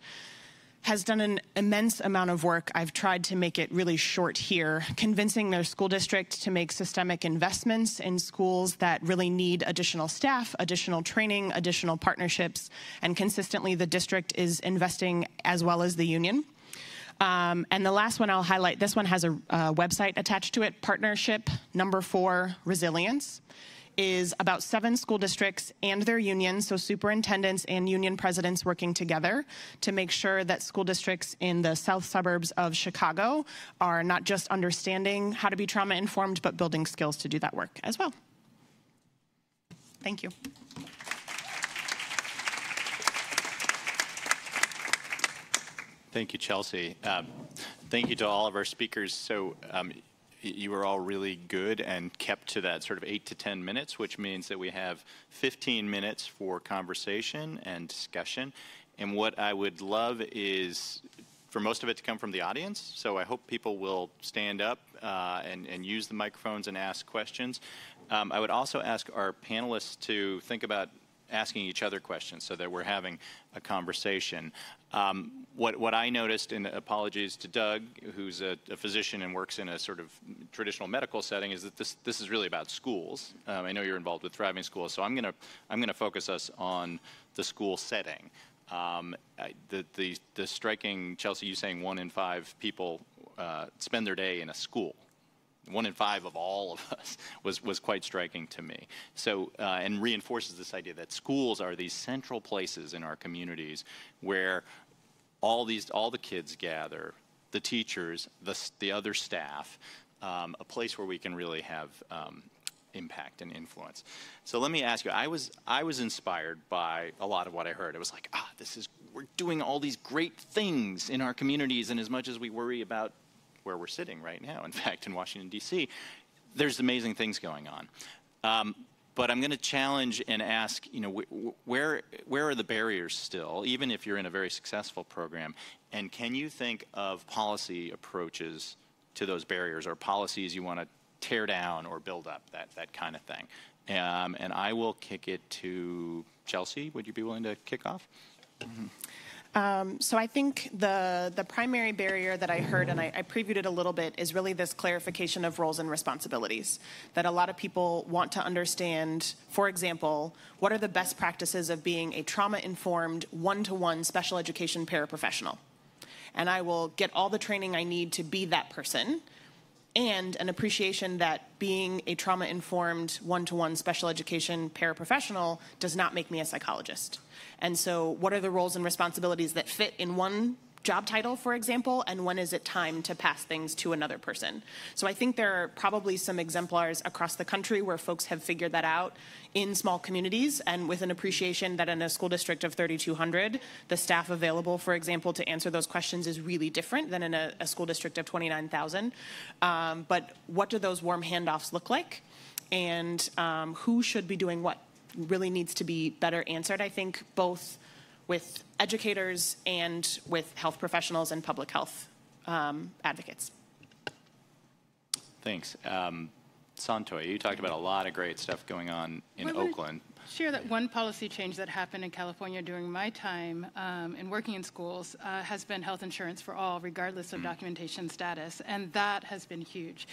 has done an immense amount of work. I've tried to make it really short here, convincing their school district to make systemic investments in schools that really need additional staff, additional training, additional partnerships, and consistently the district is investing as well as the union. And the last one I'll highlight, this one has a website attached to it, Partnership Number 4 Resilience, is about 7 school districts and their unions, so superintendents and union presidents working together to make sure that school districts in the south suburbs of Chicago are not just understanding how to be trauma-informed, but building skills to do that work as well. Thank you. Thank you, Chelsea. Thank you to all of our speakers. So you were all really good and kept to that sort of 8 to 10 minutes, which means that we have 15 minutes for conversation and discussion. And what I would love is for most of it to come from the audience. So I hope people will stand up and use the microphones and ask questions. I would also ask our panelists to think about asking each other questions so that we're having a conversation. What I noticed, and apologies to Doug, who's a physician and works in a sort of traditional medical setting, is that this is really about schools. I know you're involved with Thriving Schools, so I'm gonna focus us on the school setting. The striking, Chelsea, you saying 1 in 5 people spend their day in a school. 1 in 5 of all of us was quite striking to me. So, and reinforces this idea that schools are these central places in our communities where all the kids gather, the teachers, the other staff, a place where we can really have impact and influence. So let me ask you, I was inspired by a lot of what I heard. It was like, we're doing all these great things in our communities, and as much as we worry about where we're sitting right now, in fact, in Washington, D.C., there's amazing things going on. But I'm going to challenge and ask, you know, where are the barriers still, even if you're in a very successful program, and can you think of policy approaches to those barriers or policies you want to tear down or build up, that kind of thing? And I will kick it to Chelsea. Would you be willing to kick off? Mm-hmm. So I think the primary barrier that I heard, and I previewed it a little bit, is really this clarification of roles and responsibilities. That a lot of people want to understand, for example, what are the best practices of being a trauma-informed, one-to-one special education paraprofessional? and I will get all the training I need to be that person, and an appreciation that being a trauma-informed, one-to-one special education paraprofessional does not make me a psychologist. And so what are the roles and responsibilities that fit in one job title, for example, and when is it time to pass things to another person? So I think there are probably some exemplars across the country where folks have figured that out in small communities, and with an appreciation that in a school district of 3,200, the staff available, for example, to answer those questions is really different than in a school district of 29,000. But what do those warm handoffs look like? And who should be doing what really needs to be better answered, I think, both with educators and with health professionals and public health advocates. Thanks. Saun-Toy, you talked about a lot of great stuff going on in Oakland. Share that one policy change that happened in California during my time in working in schools has been health insurance for all, regardless of documentation status, and that has been huge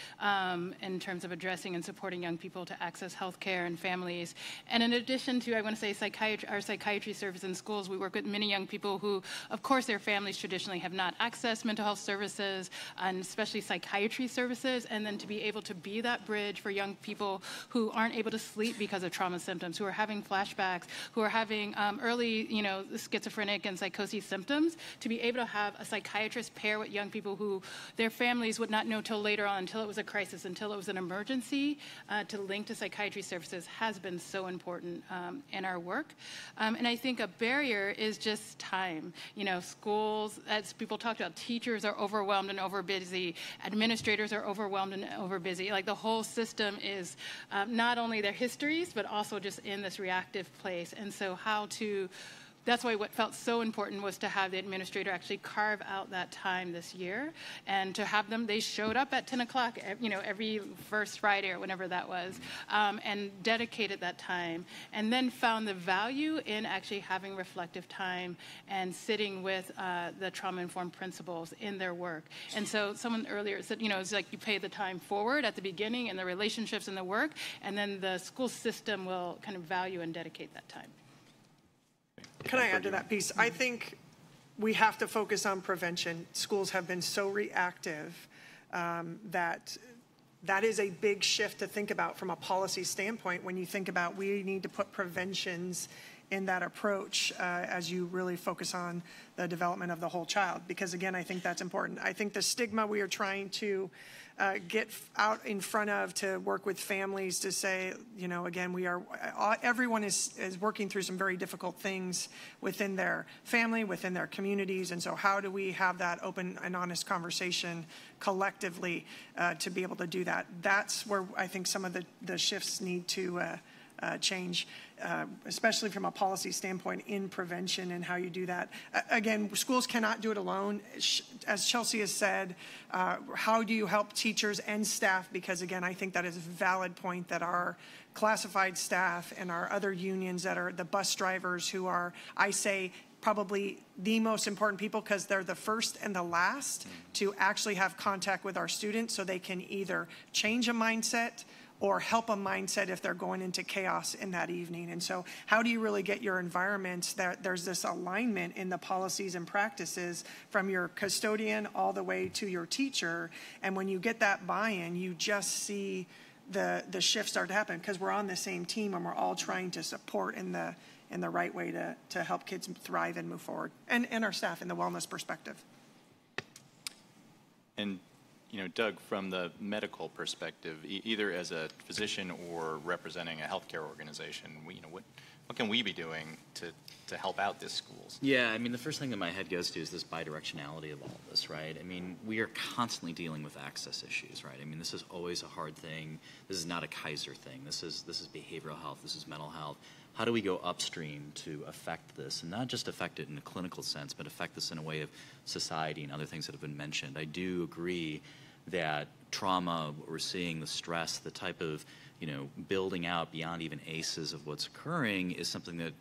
in terms of addressing and supporting young people to access health care and families. And in addition to, I want to say, our psychiatry service in schools, we work with many young people who, of course, their families traditionally have not accessed mental health services, and especially psychiatry services, and then to be able to be that bridge for young people who aren't able to sleep because of trauma symptoms, who are having flashbacks, who are having early, schizophrenic and psychosis symptoms, to be able to have a psychiatrist pair with young people who their families would not know till later on, until it was a crisis, until it was an emergency, to link to psychiatry services has been so important in our work. And I think a barrier is just time. Schools, as people talked about, teachers are overwhelmed and overbusy. Administrators are overwhelmed and overbusy. Like, the whole system is not only their histories, but also just in this reactive place. And so that's why what felt so important was to have the administrator actually carve out that time this year, and to have them, they showed up at 10 o'clock, every first Friday or whenever that was, and dedicated that time, and then found the value in actually having reflective time and sitting with the trauma-informed principals in their work. And so someone earlier said, it's like you pay the time forward at the beginning and the relationships and the work, and then the school system will kind of value and dedicate that time. Can I add to that piece? I think we have to focus on prevention. Schools have been so reactive that is a big shift to think about from a policy standpoint when you think about we need to put preventions in that approach as you really focus on the development of the whole child. Because again, I think that's important. I think the stigma we are trying to get out in front of, to work with families to say, again, everyone is working through some very difficult things within their family, within their communities. And so how do we have that open and honest conversation collectively to be able to do that? That's where I think some of the shifts need to change, especially from a policy standpoint in prevention and how you do that. Again, schools cannot do it alone. As Chelsea has said, how do you help teachers and staff? Because again, I think that is a valid point that our classified staff and our other unions that are the bus drivers, who are, I say, probably the most important people, because they're the first and the last to actually have contact with our students, so they can either change a mindset or help a mindset if they're going into chaos in that evening. And so how do you really get your environments that there's this alignment in the policies and practices from your custodian all the way to your teacher? And when you get that buy-in, you just see the shift start to happen, because we're on the same team and we're all trying to support in the right way to help kids thrive and move forward, and our staff in the wellness perspective. And Doug, from the medical perspective, either as a physician or representing a healthcare organization, what can we be doing to help out these schools? Yeah, I mean, the first thing that my head goes to is this bidirectionality of all this, right? I mean, we are constantly dealing with access issues, right? I mean, this is always a hard thing. This is not a Kaiser thing. This is behavioral health. This is mental health. How do we go upstream to affect this, and not just affect it in a clinical sense, but affect this in a way of society and other things that have been mentioned? I do agree that trauma, what we're seeing, the stress, the type of, building out beyond even ACEs of what's occurring is something that,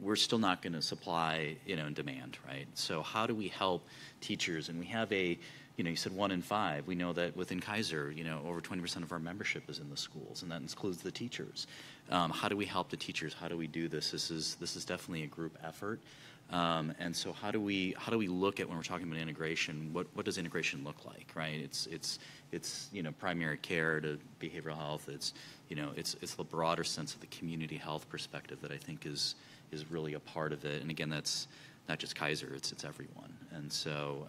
we're still not going to supply, and demand, right? So how do we help teachers? And we have a you know, you said 1 in 5. We know that within Kaiser, you know, over 20% of our membership is in the schools, and that includes the teachers. How do we help the teachers? How do we do this? This is definitely a group effort. And so how do we look at, when we're talking about integration, what does integration look like, right? It's you know, primary care to behavioral health. It's, you know, it's the broader sense of the community health perspective that I think is really a part of it. And again, that's not just Kaiser, it's everyone. And so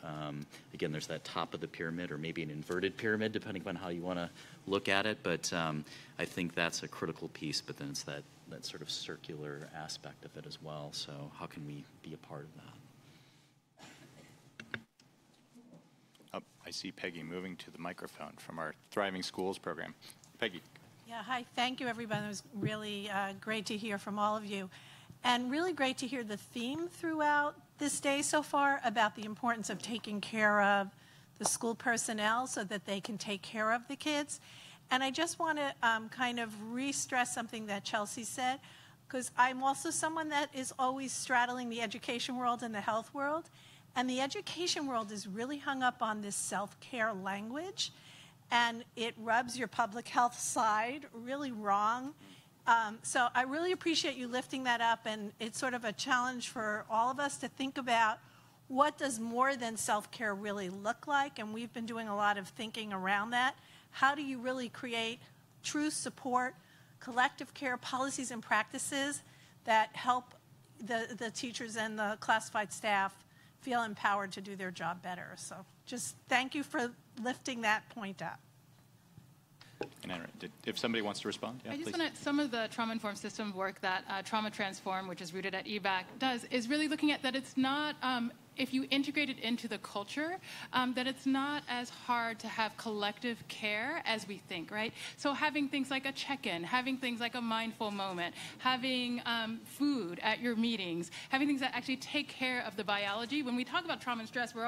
again, there's that top of the pyramid, or maybe an inverted pyramid, depending on how you want to look at it. But I think that's a critical piece. But then it's that sort of circular aspect of it as well. So how can we be a part of that? Oh, I see Peggy moving to the microphone from our Thriving Schools program. Peggy. Yeah, hi, thank you everyone. It was really great to hear from all of you, and really great to hear the theme throughout this day so far about the importance of taking care of the school personnel so that they can take care of the kids. And I just want to kind of re-stress something that Chelsea said, because I'm also someone that is always straddling the education world and the health world. And the education world is really hung up on this self-care language, and it rubs your public health side really wrong. So I really appreciate you lifting that up, and it's sort of a challenge for all of us to think about what does more than self-care really look like, and we've been doing a lot of thinking around that. How do you really create true support, collective care policies and practices that help the teachers and the classified staff feel empowered to do their job better? So just thank you for lifting that point up. And if somebody wants to respond, yeah, I just want to, some of the trauma-informed system work that Trauma Transform, which is rooted at EBAC, does is really looking at that it's not, if you integrate it into the culture, that it's not as hard to have collective care as we think, right? So having things like a check-in, having things like a mindful moment, having food at your meetings, having things that actually take care of the biology. When we talk about trauma and stress, we're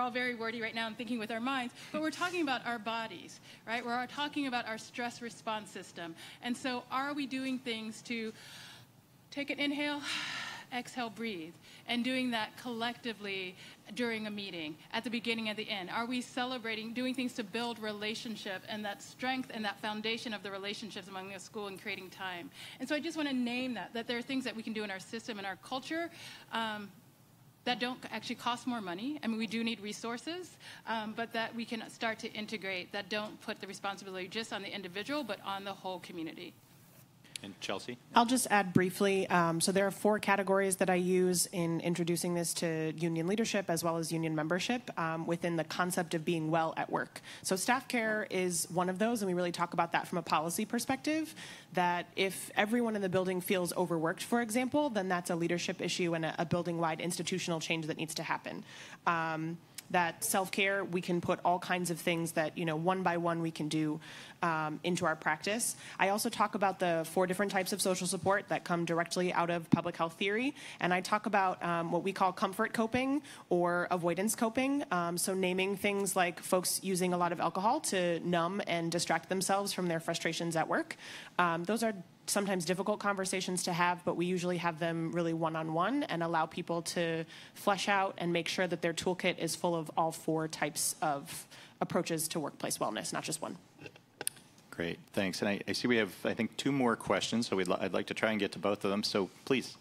all very wordy right now and thinking with our minds, but we're talking about our bodies, right? We're talking about our stress response system. And so are we doing things to take an inhale, exhale, breathe, and doing that collectively during a meeting, at the beginning, at the end? Are we celebrating, doing things to build relationship and that strength and that foundation of the relationships among the school and creating time? And so I just want to name that there are things that we can do in our system and our culture that don't actually cost more money. I mean, we do need resources, but that we can start to integrate, that don't put the responsibility just on the individual, but on the whole community. And Chelsea? I'll just add briefly, so there are 4 categories that I use in introducing this to union leadership as well as union membership within the concept of being well at work. So staff care is one of those, and we really talk about that from a policy perspective, that if everyone in the building feels overworked, for example, then that's a leadership issue and a building-wide institutional change that needs to happen. That self-care, we can put all kinds of things that, you know, one by one we can do into our practice. I also talk about the 4 different types of social support that come directly out of public health theory, and I talk about what we call comfort coping or avoidance coping, so naming things like folks using a lot of alcohol to numb and distract themselves from their frustrations at work. Those are sometimes difficult conversations to have, but we usually have them really one-on-one and allow people to flesh out and make sure that their toolkit is full of all 4 types of approaches to workplace wellness, not just one. Great, thanks. And I see we have, I think, 2 more questions, so I'd like to try and get to both of them, so please.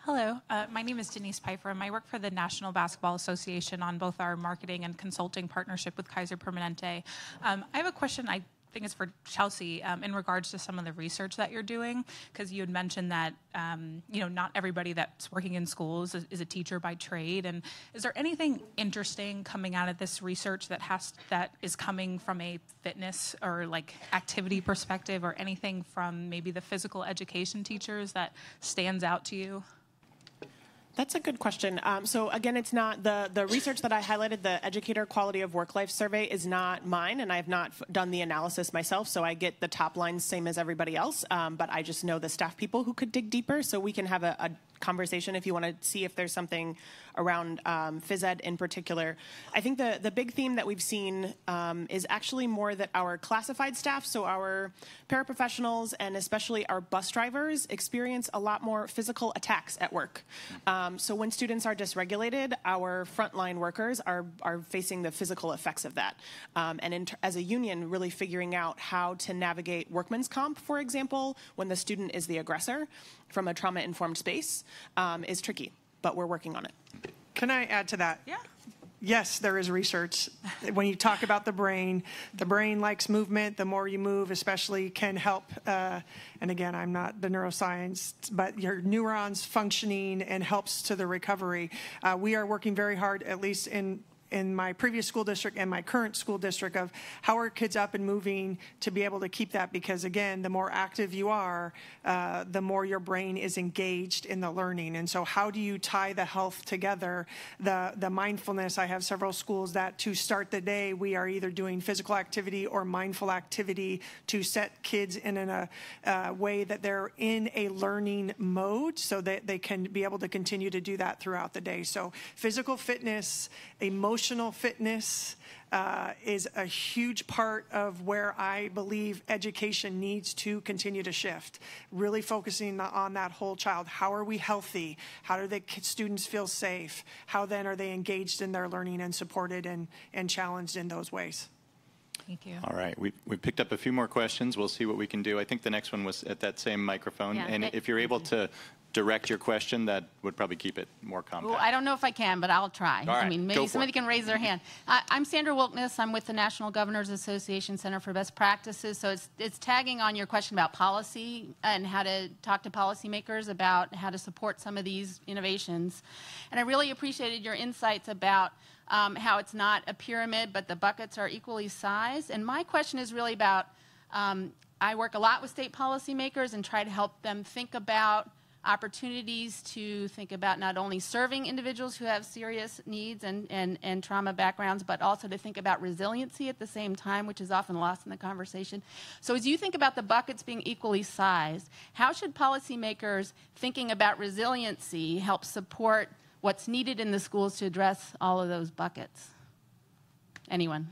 Hello, my name is Denise Piper, and I work for the National Basketball Association on both our marketing and consulting partnership with Kaiser Permanente. I have a question I think it's for Chelsea in regards to some of the research that you're doing, because you had mentioned that you know, not everybody that's working in schools is a teacher by trade. And is there anything interesting coming out of this research that is coming from a fitness or like activity perspective, or anything from maybe the physical education teachers that stands out to you? That's a good question. So again, it's not the research that I highlighted, the Educator Quality of Work-Life Survey, is not mine, and I have not done the analysis myself, so I get the top lines same as everybody else, but I just know the staff people who could dig deeper, so we can have a conversation if you want to see if there's something around phys ed in particular. I think the big theme that we've seen is actually more that our classified staff, so our paraprofessionals and especially our bus drivers, experience a lot more physical attacks at work. So when students are dysregulated, our frontline workers are facing the physical effects of that. And as a union, really figuring out how to navigate workman's comp, for example, when the student is the aggressor from a trauma-informed space, is tricky, but we're working on it. Can I add to that? Yeah. Yes, there is research. When you talk about the brain likes movement. The more you move, especially, can help. And again, I'm not the neuroscience, but your neurons functioning and helps to the recovery. We are working very hard, at least in my previous school district and my current school district, of how are kids up and moving to be able to keep that, because again, the more active you are, the more your brain is engaged in the learning. And so how do you tie the health together, the mindfulness? I have several schools that to start the day, we are either doing physical activity or mindful activity to set kids in a way that they're in a learning mode so that they can be able to continue to do that throughout the day. So physical fitness, emotional fitness is a huge part of where I believe education needs to continue to shift. Really focusing on that whole child. How are we healthy? How do the students feel safe? How then are they engaged in their learning and supported and challenged in those ways? Thank you. All right, we picked up a few more questions. We'll see what we can do. I think the next one was at that same microphone. Yeah, and if you're able to direct your question, that would probably keep it more compact. Well, I don't know if I can, but I'll try. Right. I mean, maybe somebody can raise their hand. I'm Sandra Wilkness. I'm with the National Governors Association Center for Best Practices. So it's tagging on your question about policy and how to talk to policymakers about how to support some of these innovations. And I really appreciated your insights about how it's not a pyramid, but the buckets are equally sized. And my question is really about, I work a lot with state policymakers and try to help them think about opportunities to think about not only serving individuals who have serious needs and trauma backgrounds, but also to think about resiliency at the same time, which is often lost in the conversation. So as you think about the buckets being equally sized, how should policymakers thinking about resiliency help support what's needed in the schools to address all of those buckets? Anyone?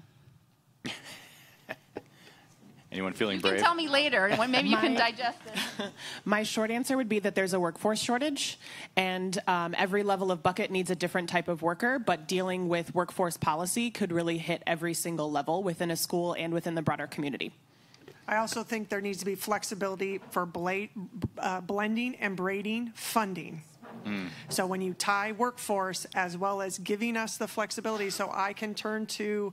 Anyone feeling brave? You can tell me later, and maybe you can digest it. My short answer would be that there's a workforce shortage, and every level of bucket needs a different type of worker, but dealing with workforce policy could really hit every single level within a school and within the broader community. I also think there needs to be flexibility for blending and braiding funding. So when you tie workforce as well as giving us the flexibility, so I can turn to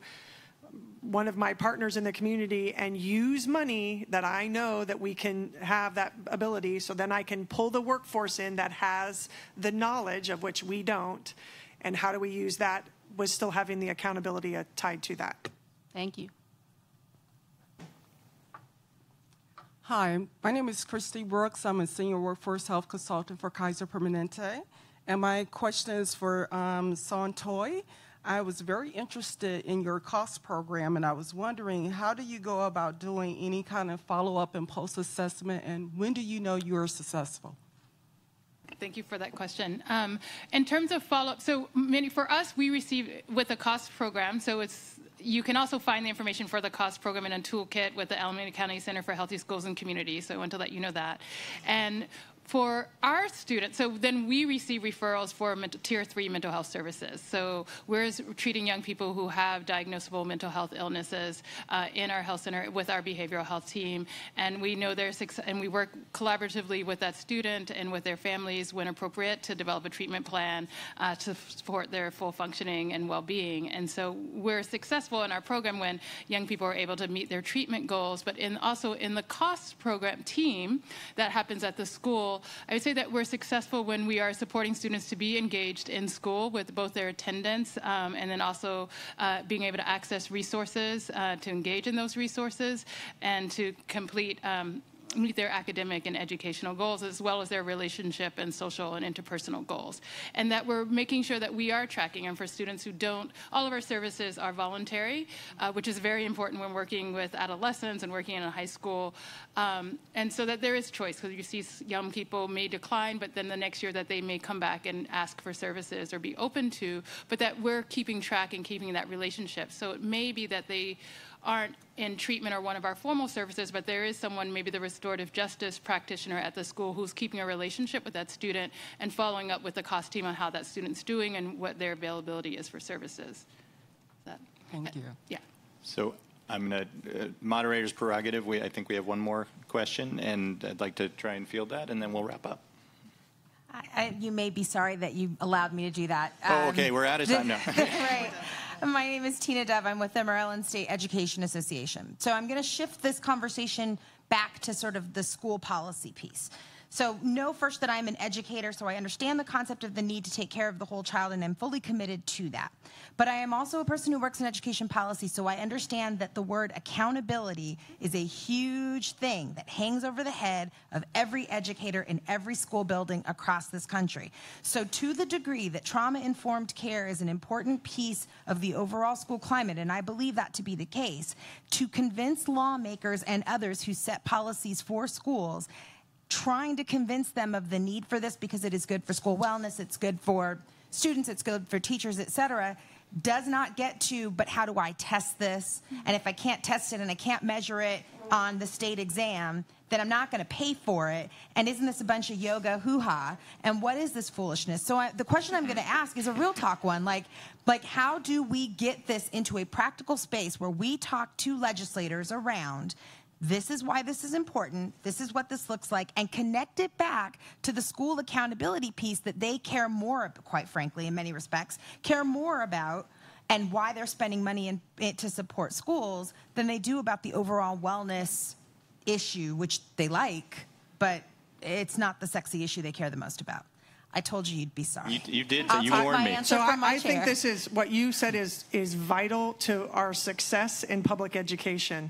one of my partners in the community and use money that I know that we can have that ability, so then I can pull the workforce in that has the knowledge of which we don't, and how do we use that with still having the accountability tied to that. Thank you. Hi, my name is Christy Brooks. I'm a senior workforce health consultant for Kaiser Permanente, and my question is for Saun-Toy. I was very interested in your COST program, and I was wondering, how do you go about doing any kind of follow-up and post-assessment, and when do you know you're successful? Thank you for that question. In terms of follow-up, so for us, we receive with a COST program, so it's you can also find the information for the COST program in a toolkit with the Alameda County Center for Healthy Schools and Communities, so I want to let you know that. And for our students, so then we receive referrals for Tier 3 mental health services. So we're treating young people who have diagnosable mental health illnesses in our health center with our behavioral health team, and we know their success, and we work collaboratively with that student and with their families when appropriate to develop a treatment plan to support their full functioning and well-being. And so we're successful in our program when young people are able to meet their treatment goals, but also in the COST program team that happens at the school, I would say that we're successful when we are supporting students to be engaged in school with both their attendance and then also being able to access resources, to engage in those resources, and to complete meet their academic and educational goals, as well as their relationship and social and interpersonal goals. And that we're making sure that we are tracking them for students who don't. All of our services are voluntary, which is very important when working with adolescents and working in a high school. And so that there is choice, because you see young people may decline, but then the next year that they may come back and ask for services or be open to, but that we're keeping track and keeping that relationship. So it may be that they aren't in treatment or one of our formal services, but there is someone, maybe the restorative justice practitioner at the school, who's keeping a relationship with that student and following up with the cost team on how that student's doing and what their availability is for services. Thank you. Yeah. So I'm going to, moderator's prerogative, I think we have one more question, and I'd like to try and field that, and then we'll wrap up. You may be sorry that you allowed me to do that. Oh, okay, we're out of time now. Right. My name is Tina Dove. I'm with the Maryland State Education Association. So I'm going to shift this conversation back to sort of the school policy piece. So know first that I'm an educator, so I understand the concept of the need to take care of the whole child, and I'm fully committed to that. But I am also a person who works in education policy, so I understand that the word accountability is a huge thing that hangs over the head of every educator in every school building across this country. So to the degree that trauma-informed care is an important piece of the overall school climate, and I believe that to be the case, to convince lawmakers and others who set policies for schools, trying to convince them of the need for this because it is good for school wellness, it's good for students, it's good for teachers, etc., does not get to, but how do I test this? And if I can't test it and I can't measure it on the state exam, then I'm not going to pay for it. And isn't this a bunch of yoga hoo-ha? And what is this foolishness? So the question I'm going to ask is a real talk one. Like, how do we get this into a practical space where we talk to legislators around this is why this is important, this is what this looks like, and connect it back to the school accountability piece that they care more, quite frankly, in many respects, care more about, and why they're spending money to support schools than they do about the overall wellness issue, which they like, but it's not the sexy issue they care the most about. I told you you'd be sorry. You did. You warned me. So I think this is what you said is vital to our success in public education.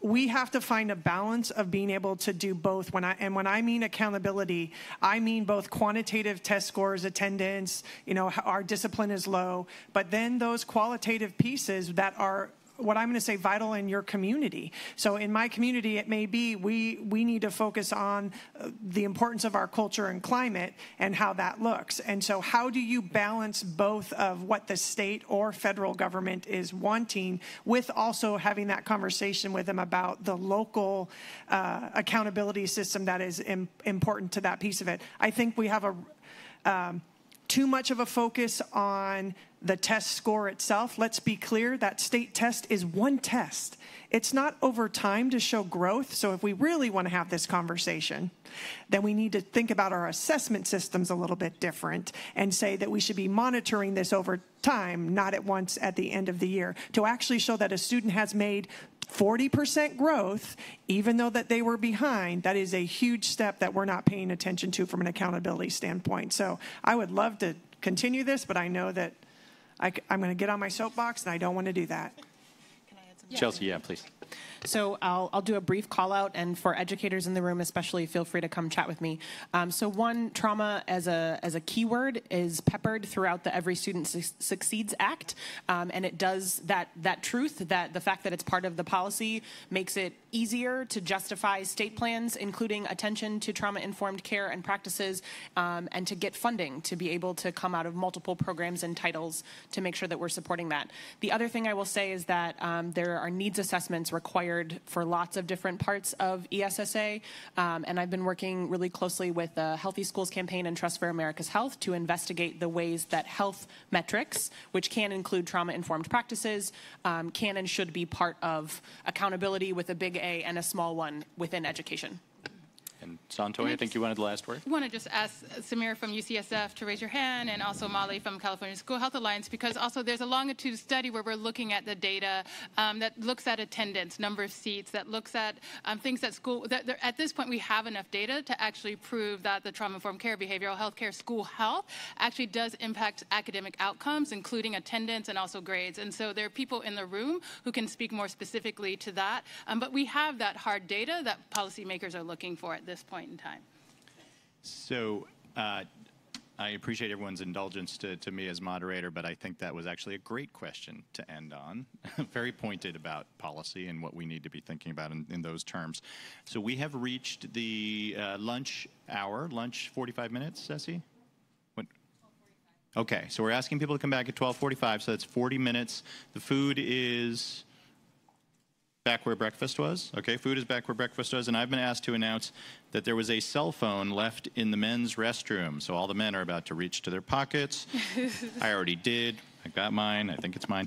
We have to find a balance of being able to do both. When I mean accountability, I mean both quantitative test scores, attendance. You know, our discipline is low, but then those qualitative pieces that are what I'm going to say vital in your community. So in my community, it may be we need to focus on the importance of our culture and climate and how that looks. And so how do you balance both of what the state or federal government is wanting with also having that conversation with them about the local accountability system that is important to that piece of it? I think we have a too much of a focus on the test score itself. Let's be clear, that state test is one test. It's not over time to show growth. So if we really want to have this conversation, then we need to think about our assessment systems a little bit different and say that we should be monitoring this over time, not at once at the end of the year, to actually show that a student has made 40% growth, even though that they were behind. That is a huge step that we're not paying attention to from an accountability standpoint. So I would love to continue this, but I know that I'm going to get on my soapbox, and I don't want to do that. Can I add something? Chelsea, yeah, please. So I'll do a brief call out, and for educators in the room especially, feel free to come chat with me. So one, trauma as a keyword is peppered throughout the Every Student Succeeds Act, and it does that truth, that the fact that it's part of the policy makes it easier to justify state plans, including attention to trauma-informed care and practices, and to get funding to be able to come out of multiple programs and titles to make sure that we're supporting that. The other thing I will say is that there are needs assessments required for lots of different parts of ESSA, and I've been working really closely with the Healthy Schools Campaign and Trust for America's Health to investigate the ways that health metrics, which can include trauma-informed practices, can and should be part of accountability with a big and a small one within education. And Saun-Toy, I think you wanted the last word. I want to just ask Samir from UCSF to raise your hand, and also Molly from California School Health Alliance, because also there's a longitude study where we're looking at the data that looks at attendance, number of seats, that looks at things that school, that at this point we have enough data to actually prove that the trauma-informed care, behavioral health care, school health actually does impact academic outcomes, including attendance and also grades. And so there are people in the room who can speak more specifically to that, but we have that hard data that policymakers are looking for at this point in time. So I appreciate everyone's indulgence to me as moderator, but I think that was actually a great question to end on. Very pointed about policy and what we need to be thinking about in those terms. So we have reached the lunch hour, lunch 45 minutes, Ceci? Okay, so we're asking people to come back at 12:45, so that's 40 minutes. The food is back where breakfast was. Okay, food is back where breakfast was, and I've been asked to announce that there was a cell phone left in the men's restroom, so all the men are about to reach to their pockets. I already did. I got mine. I think it's mine.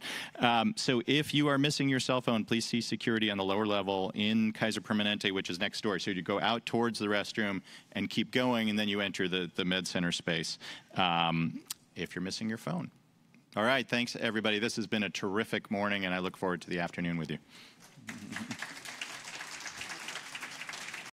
So if you are missing your cell phone, please see security on the lower level in Kaiser Permanente, which is next door. So you go out towards the restroom and keep going, and then you enter the med center space if you're missing your phone. All right, thanks, everybody. This has been a terrific morning, and I look forward to the afternoon with you.